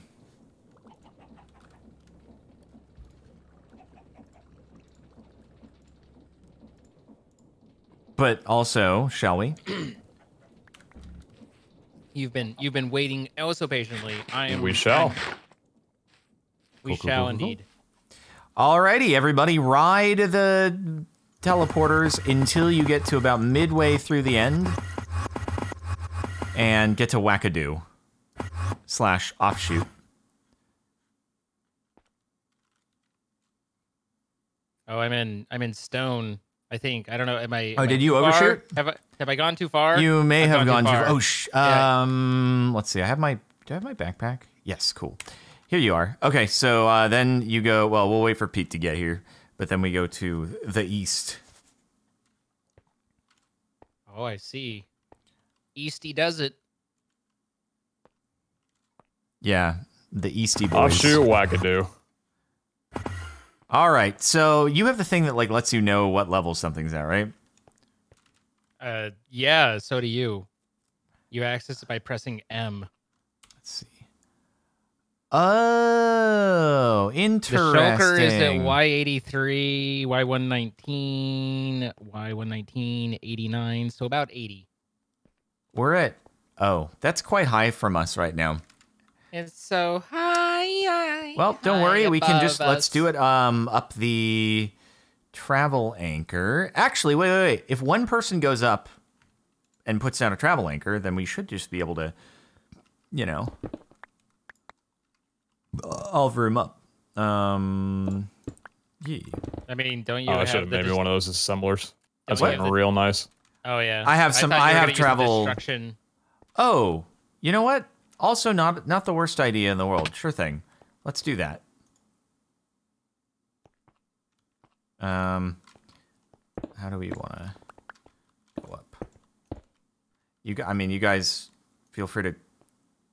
But also, shall we? You've been waiting oh so patiently. We shall indeed. Alrighty, everybody, ride the teleporters until you get to about midway through the end, and get to Wackadoo / offshoot. Oh, I'm in stone. I think. I don't know. Am I? Oh, did you overshoot? Have I gone too far? You may have gone too far. Oh, let's see. Do I have my backpack? Yes, cool. Here you are. Okay, so then you go, well, we'll wait for Pete to get here, but then we go to the east. Oh, I see. Easty does it. Yeah, the Easty boys. Offshoot Wackadoo. All right, so you have the thing that, like, lets you know what level something's at, right? Yeah, so do you. You access it by pressing M. Let's see. Oh, interesting. The shulker is at Y83, Y119, Y119, 89, so about 80. We're at, oh, that's quite high from us right now. It's so high. Well, don't worry. We can just, let's do it up the travel anchor. Actually, wait. If one person goes up and puts down a travel anchor, then we should just be able to, you know, all room up. Yeah. I mean, don't you? Oh, I should have maybe one of those assemblers. That's getting real nice. Oh yeah. I have some. I have travel. Oh, you know what? Also, not the worst idea in the world. Sure thing. Let's do that. How do we want to go up? I mean, you guys feel free to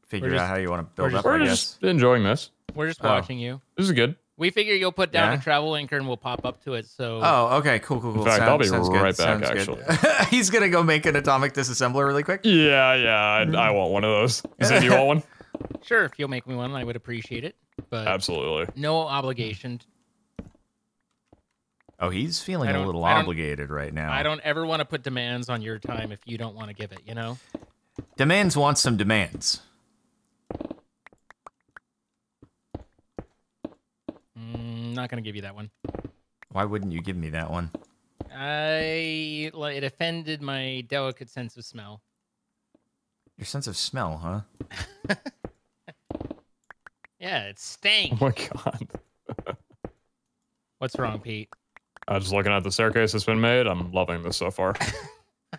figure out how you want to build up. We're just enjoying this. We're just watching you. This is good. We figure you'll put down a travel anchor and we'll pop up to it. So. Oh, okay, cool. In fact, I'll be right back. Actually, he's gonna go make an atomic disassembler really quick. Yeah, I want one of those. Is that you want one? Sure, if you'll make me one, I would appreciate it. But absolutely, no obligation. Oh, he's feeling a little obligated right now. I don't ever want to put demands on your time if you don't want to give it. You know, demands want some demands. Not gonna give you that one. Why wouldn't you give me that one? It offended my delicate sense of smell. Your sense of smell, huh? Yeah, it stank. Oh my god. What's wrong, Pete? I'm just looking at the staircase that's been made. I'm loving this so far.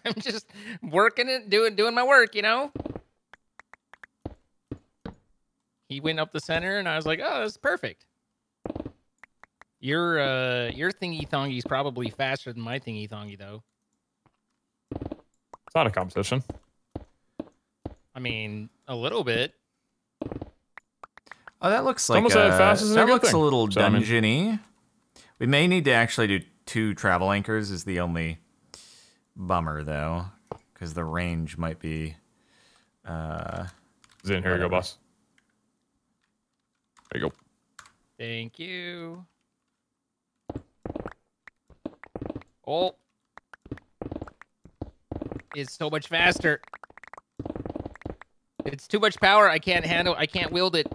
I'm just working it, doing my work, you know. He went up the center, and I was like, "Oh, that's perfect." Your thingy thongy's probably faster than my thingy thongy though. It's not a competition. I mean, a little bit. Oh, that looks like that looks a little dungeony. We may need to actually do 2 travel anchors. Is the only bummer though, because the range might be. Xeen, here you go, boss. There you go. Thank you. Oh, it's so much faster. It's too much power. I can't handle. I can't wield it.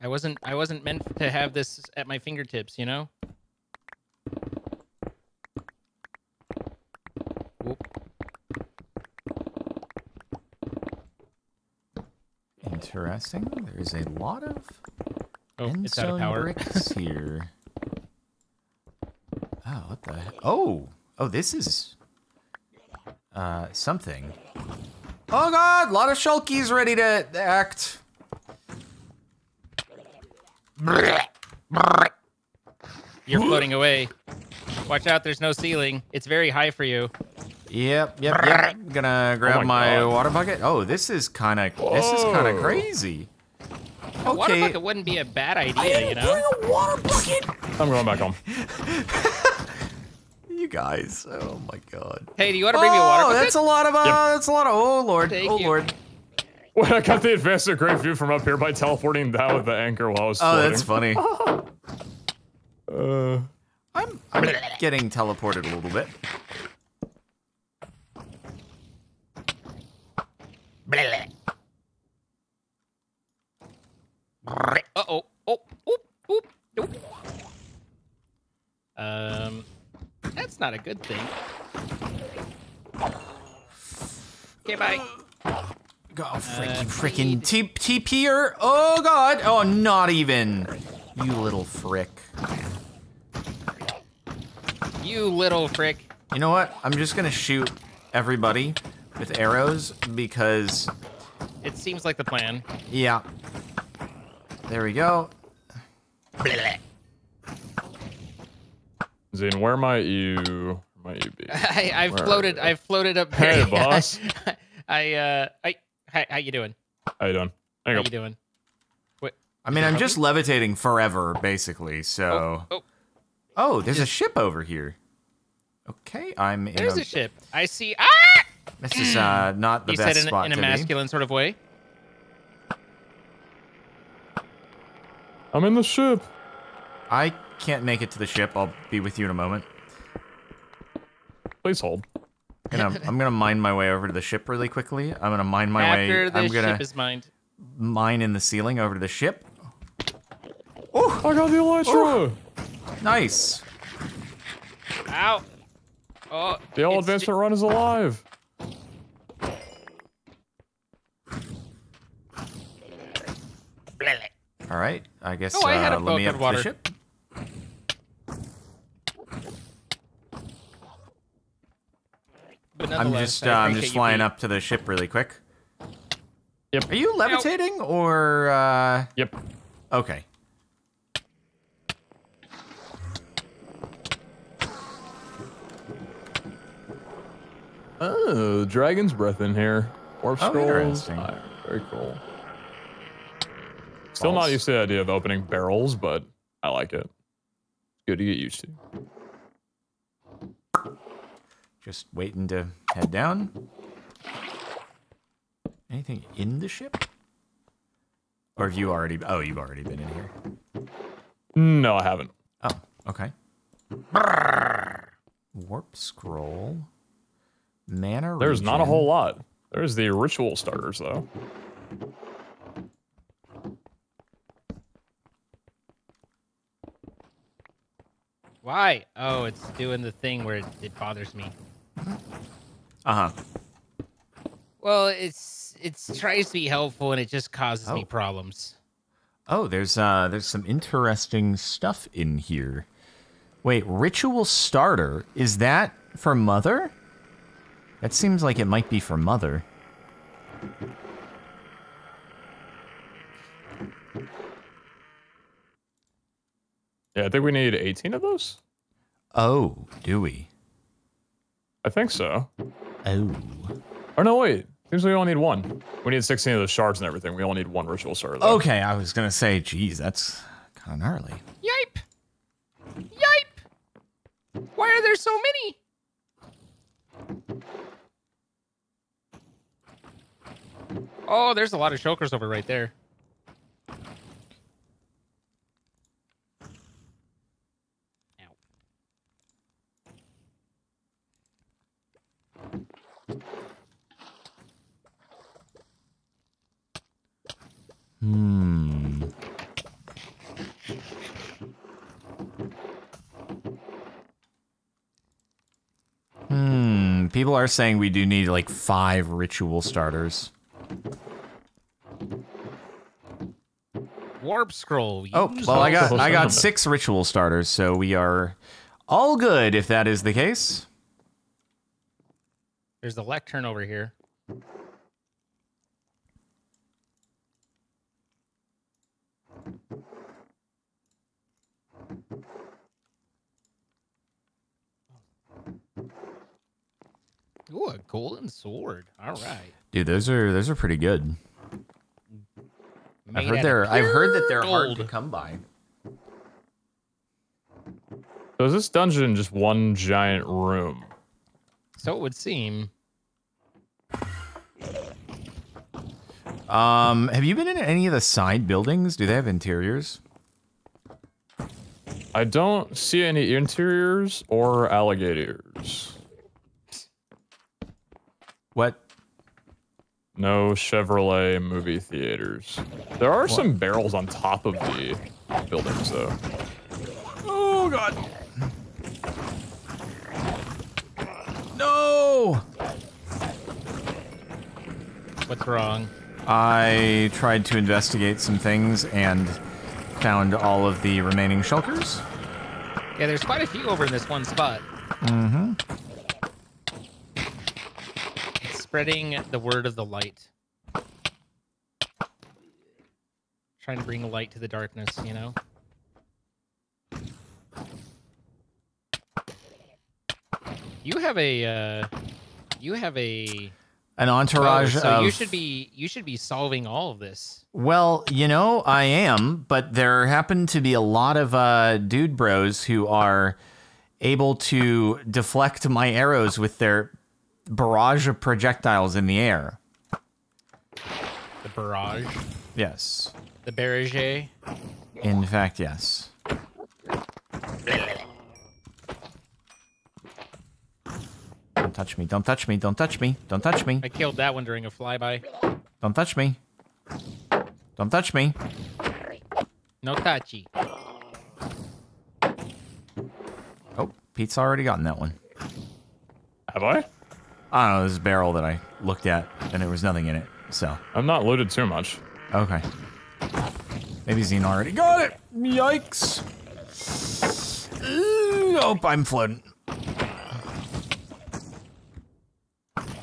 I wasn't meant to have this at my fingertips, you know. Whoop. Interesting. There's a lot of. Oh, it's out of power. Bricks here. Oh, what the? Oh, this is something. Oh god, a lot of shulkies ready to act. You're floating away. Watch out, there's no ceiling. It's very high for you. Yep. Gonna grab my water bucket. Oh, this is kind of crazy. Okay. A water bucket wouldn't be a bad idea, you know? Bring a water bucket. I'm going back home. You guys, oh my god. Hey, do you want to bring me a water bucket? Oh, that's a lot of, oh lord, Thank you. Well, I got the advanced great view from up here by teleporting that with the anchor while I was floating. Oh, that's funny. I'm getting teleported a little bit. That's not a good thing. Okay, bye. Go, freaking TP'er. Oh god. Oh, not even. You little frick. You know what? I'm just gonna shoot everybody with arrows because it seems like the plan. Yeah. There we go. Xeen, where might you be? I've floated up here. Hey, boss. How you doing? How you doing? What? I mean, I'm just levitating forever, basically. So. Oh, there's a ship over here. Okay, I'm in. There's a ship. I see. Ah! This is not the best spot to be. You said in a masculine sort of way? I'm in the ship. I can't make it to the ship. I'll be with you in a moment. Please hold. I'm gonna mine my way over to the ship really quickly. I'm gonna mine my way. Mine in the ceiling over to the ship. Oh, I got the elytra. Oh. Nice. Ow. Oh, the old advancement run is alive. All right, I guess let me up to the ship. I'm just flying up to the ship really quick. Yep. Are you levitating or? Yep. Okay. Oh, dragon's breath in here. Warp scrolls. Very cool. Still not used to the idea of opening barrels, but I like it. Good to get used to. Just waiting to head down. Anything in the ship? Or have you already... Oh, you've already been in here. No, I haven't. Oh, okay. Warp scroll. Mana region. There's not a whole lot. There's the ritual starters, though. Why? Oh, it's doing the thing where it bothers me. Uh-huh. Well, it tries to be helpful, and it just causes me problems. Oh, there's some interesting stuff in here. Wait, ritual starter? Is that for Mother? That seems like it might be for Mother. Yeah, I think we need 18 of those. Oh, do we? I think so. Oh. Oh, no, wait. Seems like we only need one. We need 16 of those shards and everything. We only need one ritual starter. Though. Okay, I was going to say, geez, that's kind of gnarly. Yipe! Yipe! Why are there so many? Oh, there's a lot of shulkers over right there. Hmm. Hmm. People are saying we do need like 5 ritual starters. Warp scroll. Oh, well, I got 6 ritual starters, so we are all good if that is the case. There's the lectern over here. Ooh, a golden sword. All right. Dude, those are pretty good. I've heard that they're hard to come by. So is this dungeon just one giant room? So it would seem. Have you been in any of the side buildings? Do they have interiors? I don't see any interiors or alligators. What? No Chevrolet movie theaters. There are some barrels on top of the buildings, though. Oh, God. No! What's wrong? I tried to investigate some things and found all of the remaining shulkers. Yeah, there's quite a few over in this one spot. Mm-hmm. Spreading the word of the light. Trying to bring light to the darkness, you know? You have a... An entourage of... You should be solving all of this. Well, you know, I am, but there happen to be a lot of dude bros who are able to deflect my arrows with their... barrage of projectiles in the air. The barrage? Yes. The barrage? In fact, yes. Don't touch me, don't touch me, don't touch me, don't touch me. I killed that one during a flyby. Don't touch me. Don't touch me. No touchy. Oh, Pete's already gotten that one. Have I? I don't know, this is a barrel that I looked at, and there was nothing in it, so. I'm not looted too much. Okay. Maybe Xeen already got it! Yikes! Nope, I'm floating.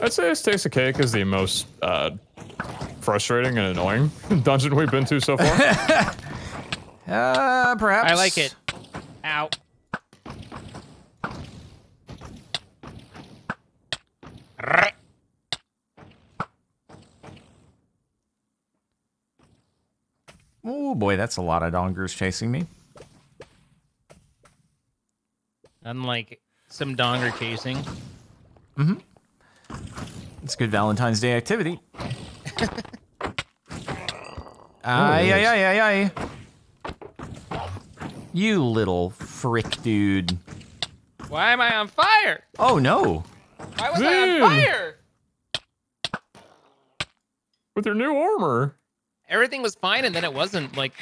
I'd say this Takes a Cake is the most frustrating and annoying dungeon we've been to so far. Perhaps. I like it. Ow. Oh boy, that's a lot of dongers chasing me. Unlike some donger chasing. Mm-hmm. It's good Valentine's Day activity. Aye, aye, aye, aye, aye. You little frick dude. Why am I on fire? Oh no. Why was I on fire? With your new armor. Everything was fine, and then it wasn't. Like,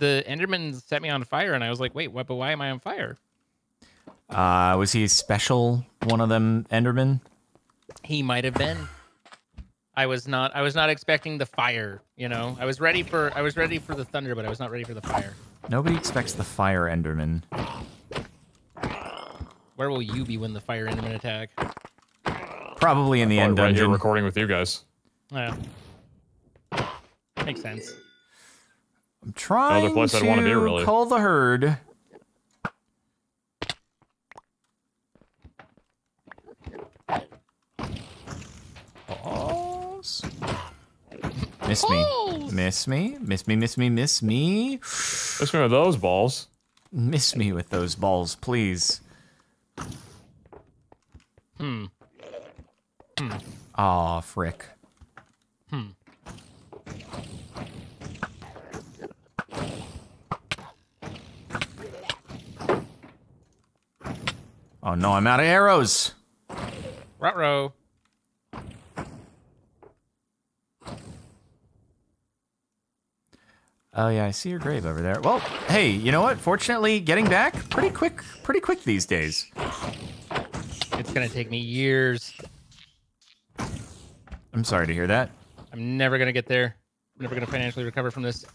the Enderman set me on fire, and I was like, wait, what, but why am I on fire? Was he a special one of them Enderman? He might have been. I was not expecting the fire, you know. I was ready for the thunder, but I was not ready for the fire. Nobody expects the fire Enderman. Where will you be when the fire Enderman attack? Probably in the end dungeon. Right here recording with you guys. Yeah. Makes sense. I'm trying to cull the herd. Balls. Miss me. Miss me. Miss me, miss me, miss me. Miss me with those balls. Miss me with those balls, please. Hmm. Hmm. Aw, frick. Hmm. Oh no, I'm out of arrows. Ruh-roh. Oh yeah, I see your grave over there. Well, hey, you know what? Fortunately, getting back pretty quick these days. It's gonna take me years. I'm sorry to hear that. I'm never gonna get there. I'm never gonna financially recover from this.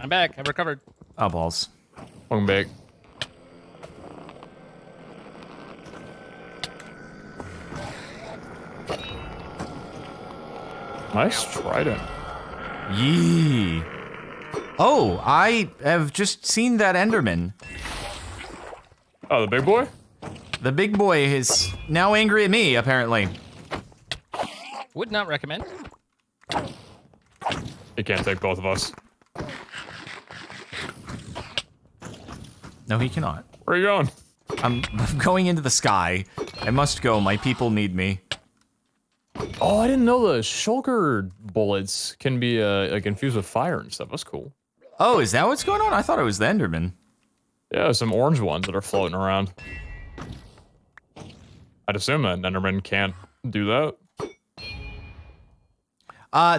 I'm back. I've recovered. Oh balls. Welcome back. Nice trident. Yee. Oh, I have just seen that Enderman. Oh, the big boy? The big boy is now angry at me, apparently. Would not recommend. He can't take both of us. No, he cannot. Where are you going? I'm going into the sky. I must go. My people need me. Oh, I didn't know the shulker bullets can be like infused with fire and stuff. That's cool. Oh, is that what's going on? I thought it was the Enderman. Yeah, some orange ones that are floating around. I'd assume an Enderman can't do that.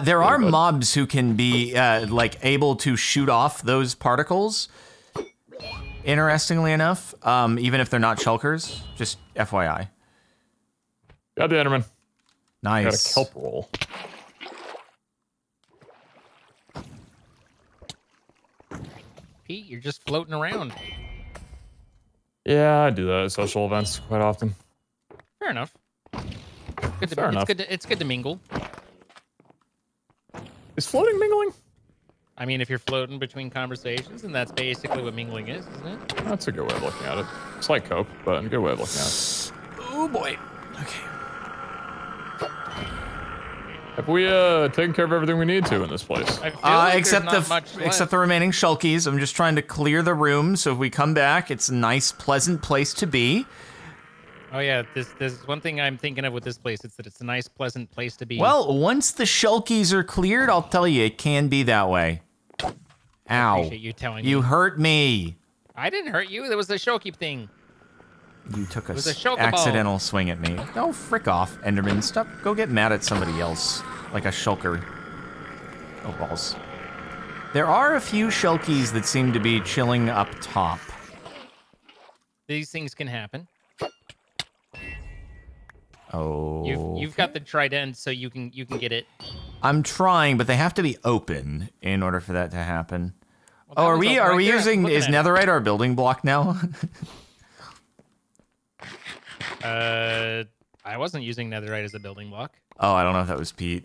There are mobs who can be like able to shoot off those particles. Interestingly enough, even if they're not shulkers, just FYI. Got the Enderman. Nice. Got a kelp roll. Pete, you're just floating around. Yeah, I do that at social events quite often. Fair enough. Good to, it's good to mingle. Is floating mingling? I mean, if you're floating between conversations, and that's basically what mingling is, isn't it? That's a good way of looking at it. It's like coke, but a good way of looking at it. Oh boy. Okay. Have we taken care of everything we need to in this place? I feel like except the remaining shulkies. I'm just trying to clear the room, so if we come back, it's a nice, pleasant place to be. Oh yeah, there's one thing I'm thinking of with this place. It's that it's a nice, pleasant place to be. Well, once the shulkies are cleared, I'll tell you, it can be that way. Ow. I appreciate you telling me. You hurt me. I didn't hurt you. There was the shulky thing. You took an accidental swing at me. Oh, frick off, Enderman. Stop. Go get mad at somebody else, like a shulker. Oh, balls. There are a few shulkies that seem to be chilling up top. These things can happen. Oh. You've got the trident, so you can get it. I'm trying, but they have to be open in order for that to happen. Well, that are we using is netherite our building block now? I wasn't using netherite as a building block. Oh, I don't know if that was Pete.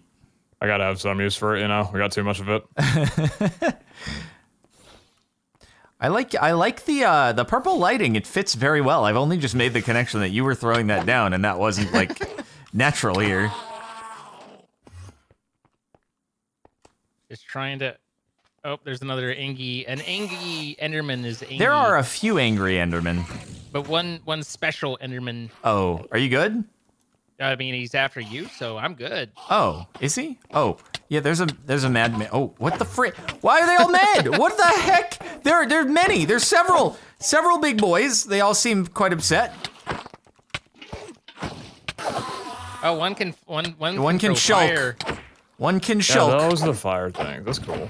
I gotta have some use for it, you know. We got too much of it. I like the purple lighting. It fits very well. I've only just made the connection that you were throwing that down, and that wasn't like natural here. Just trying to. Oh, there's another angry. An angry Enderman is angry. There are a few angry Endermen. But one special Enderman. Oh, are you good? I mean, he's after you, so I'm good. Oh, is he? Oh, yeah. There's a madman. Oh, what the frick? Why are they all mad? What the heck? There are many. There's several big boys. They all seem quite upset. Oh, one can shulk. One can shulk. Yeah, that was the fire thing. That's cool.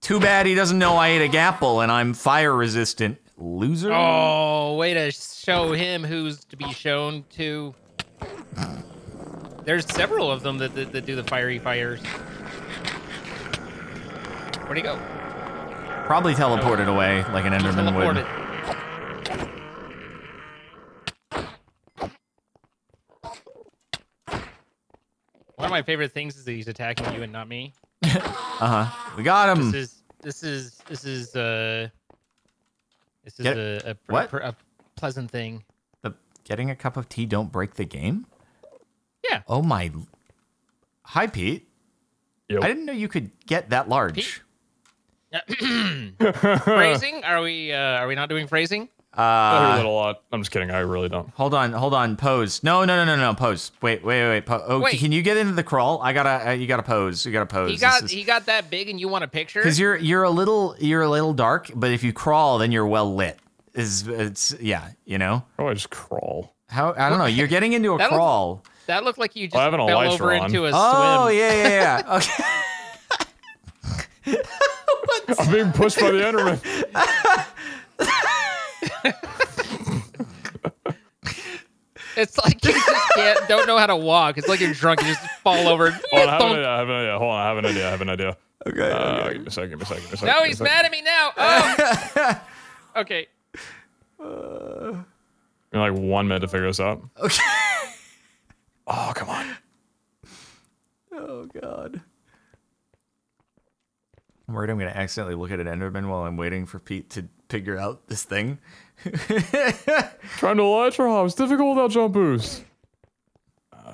Too bad he doesn't know I ate a apple and I'm fire resistant. Loser. Oh, way to show him who's to be shown to. There's several of them that do the fiery fires. Where'd he go? Probably teleported away like an Enderman would. One of my favorite things is that he's attacking you and not me. Uh-huh. We got him. This is a pleasant thing. Getting a cup of tea don't break the game? Yeah. Oh my. Hi, Pete. Yep. I didn't know you could get that large. Phrasing? Are we not doing phrasing? I heard it a lot. I'm just kidding. I really don't. Hold on. Pose. No. Pose. Wait. Wait. Can you get into the crawl? I gotta. You gotta pose. He got that big, and you want a picture? Because you're a little dark. But if you crawl, then you're well lit. Yeah. You know. Oh, I just crawl. How? I don't know. You're getting into a crawl. That looked like you just fell over into a swim. Oh yeah. Okay. I'm being pushed by the Enderman. It's like you just don't know how to walk. It's like you're drunk. You just fall over. Hold on, I have an idea. Okay. Give me a second. No, he's mad at me now. Oh. Okay. You're like 1 minute to figure this out. Okay. Oh, come on. Oh, God. I'm worried I'm going to accidentally look at an Enderman while I'm waiting for Pete to figure out this thing. Trying to lie for how it's difficult without jump boost.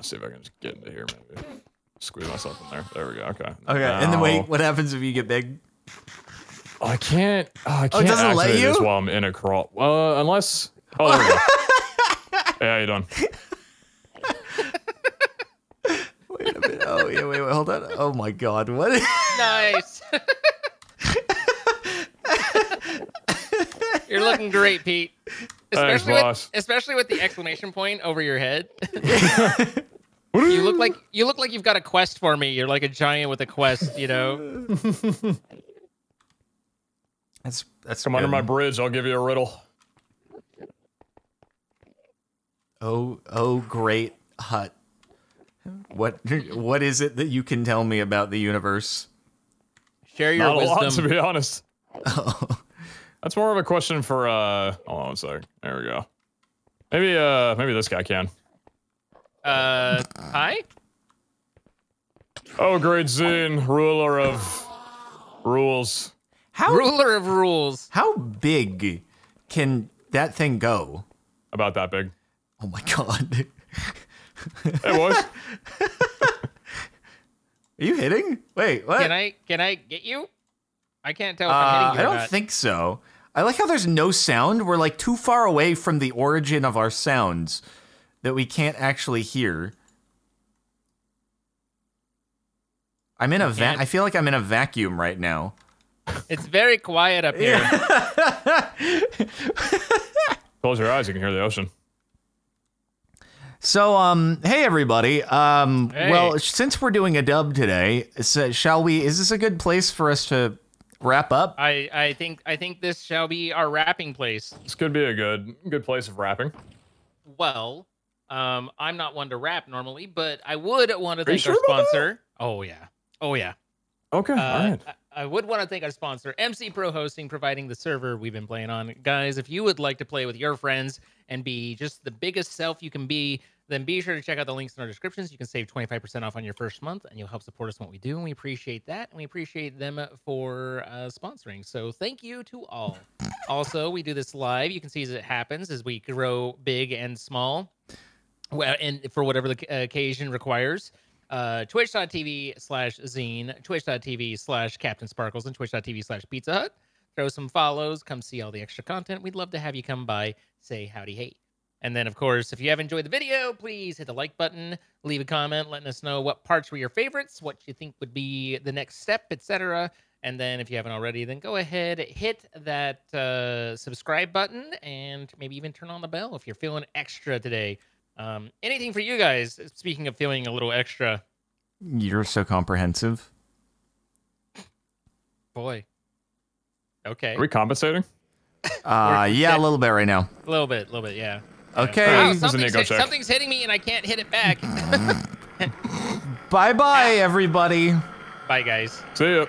See if I can just get into here, maybe. Squeeze myself in there. There we go. Okay. Okay. Now, and then wait, what happens if you get big? I can't it doesn't let you? This while I'm in a crawl. Unless. Oh, there we go. Yeah, you're done. Wait a minute. Oh, yeah. Wait. Hold on. Oh my God. What? Nice. You're looking great, Pete. Especially with the exclamation point over your head. you look like you've got a quest for me. You're like a giant with a quest, you know. That's come good. Under my bridge. I'll give you a riddle. Oh, great hut. What is it that you can tell me about the universe? Share your wisdom. Not a lot, to be honest. Oh. That's more of a question for, hold on 1 sec. There we go. Maybe this guy can. Hi? Oh, great Xeen, ruler of rules. Ruler of rules. How big can that thing go? About that big. Oh my God. Hey, boys. Are you hitting? Wait, what? Can I get you? I can't tell if I'm hitting you. I don't think so. I like how there's no sound. We're like too far away from the origin of our sounds that we can't actually hear. I'm in a I feel like I'm in a vacuum right now. It's very quiet up here. Yeah. Close your eyes, you can hear the ocean. So, hey everybody. Hey. Well, since we're doing a dub today, so shall we? Is this a good place for us to wrap up? I think this shall be our wrapping place. This could be a good place of wrapping. Well, I'm not one to wrap normally, but I would want to thank our sponsor. Oh yeah, oh yeah. Okay, all right. I would want to thank our sponsor, MC Pro Hosting, providing the server we've been playing on. Guys, if you would like to play with your friends and be just the biggest self you can be, then be sure to check out the links in our descriptions. You can save 25% off on your first month, and you'll help support us in what we do, and we appreciate that, and we appreciate them for sponsoring. So thank you to all. Also, we do this live. You can see as it happens as we grow big and small, well, and for whatever the occasion requires. Twitch.tv/Xeen, Twitch.tv/CaptainSparklez, and Twitch.tv/Pizza Hut. Throw some follows. Come see all the extra content. We'd love to have you come by, say howdy hey. And then, of course, if you have enjoyed the video, please hit the like button, leave a comment, letting us know what parts were your favorites, what you think would be the next step, etc. And then if you haven't already, then go ahead, hit that subscribe button, and maybe even turn on the bell if you're feeling extra today. Anything for you guys, speaking of feeling a little extra. You're so comprehensive. Boy. Okay. Are we compensating? Yeah, a little bit right now. A little bit, yeah. Okay. Wow, something's hitting me and I can't hit it back. Bye-bye, everybody. Bye, guys. See ya.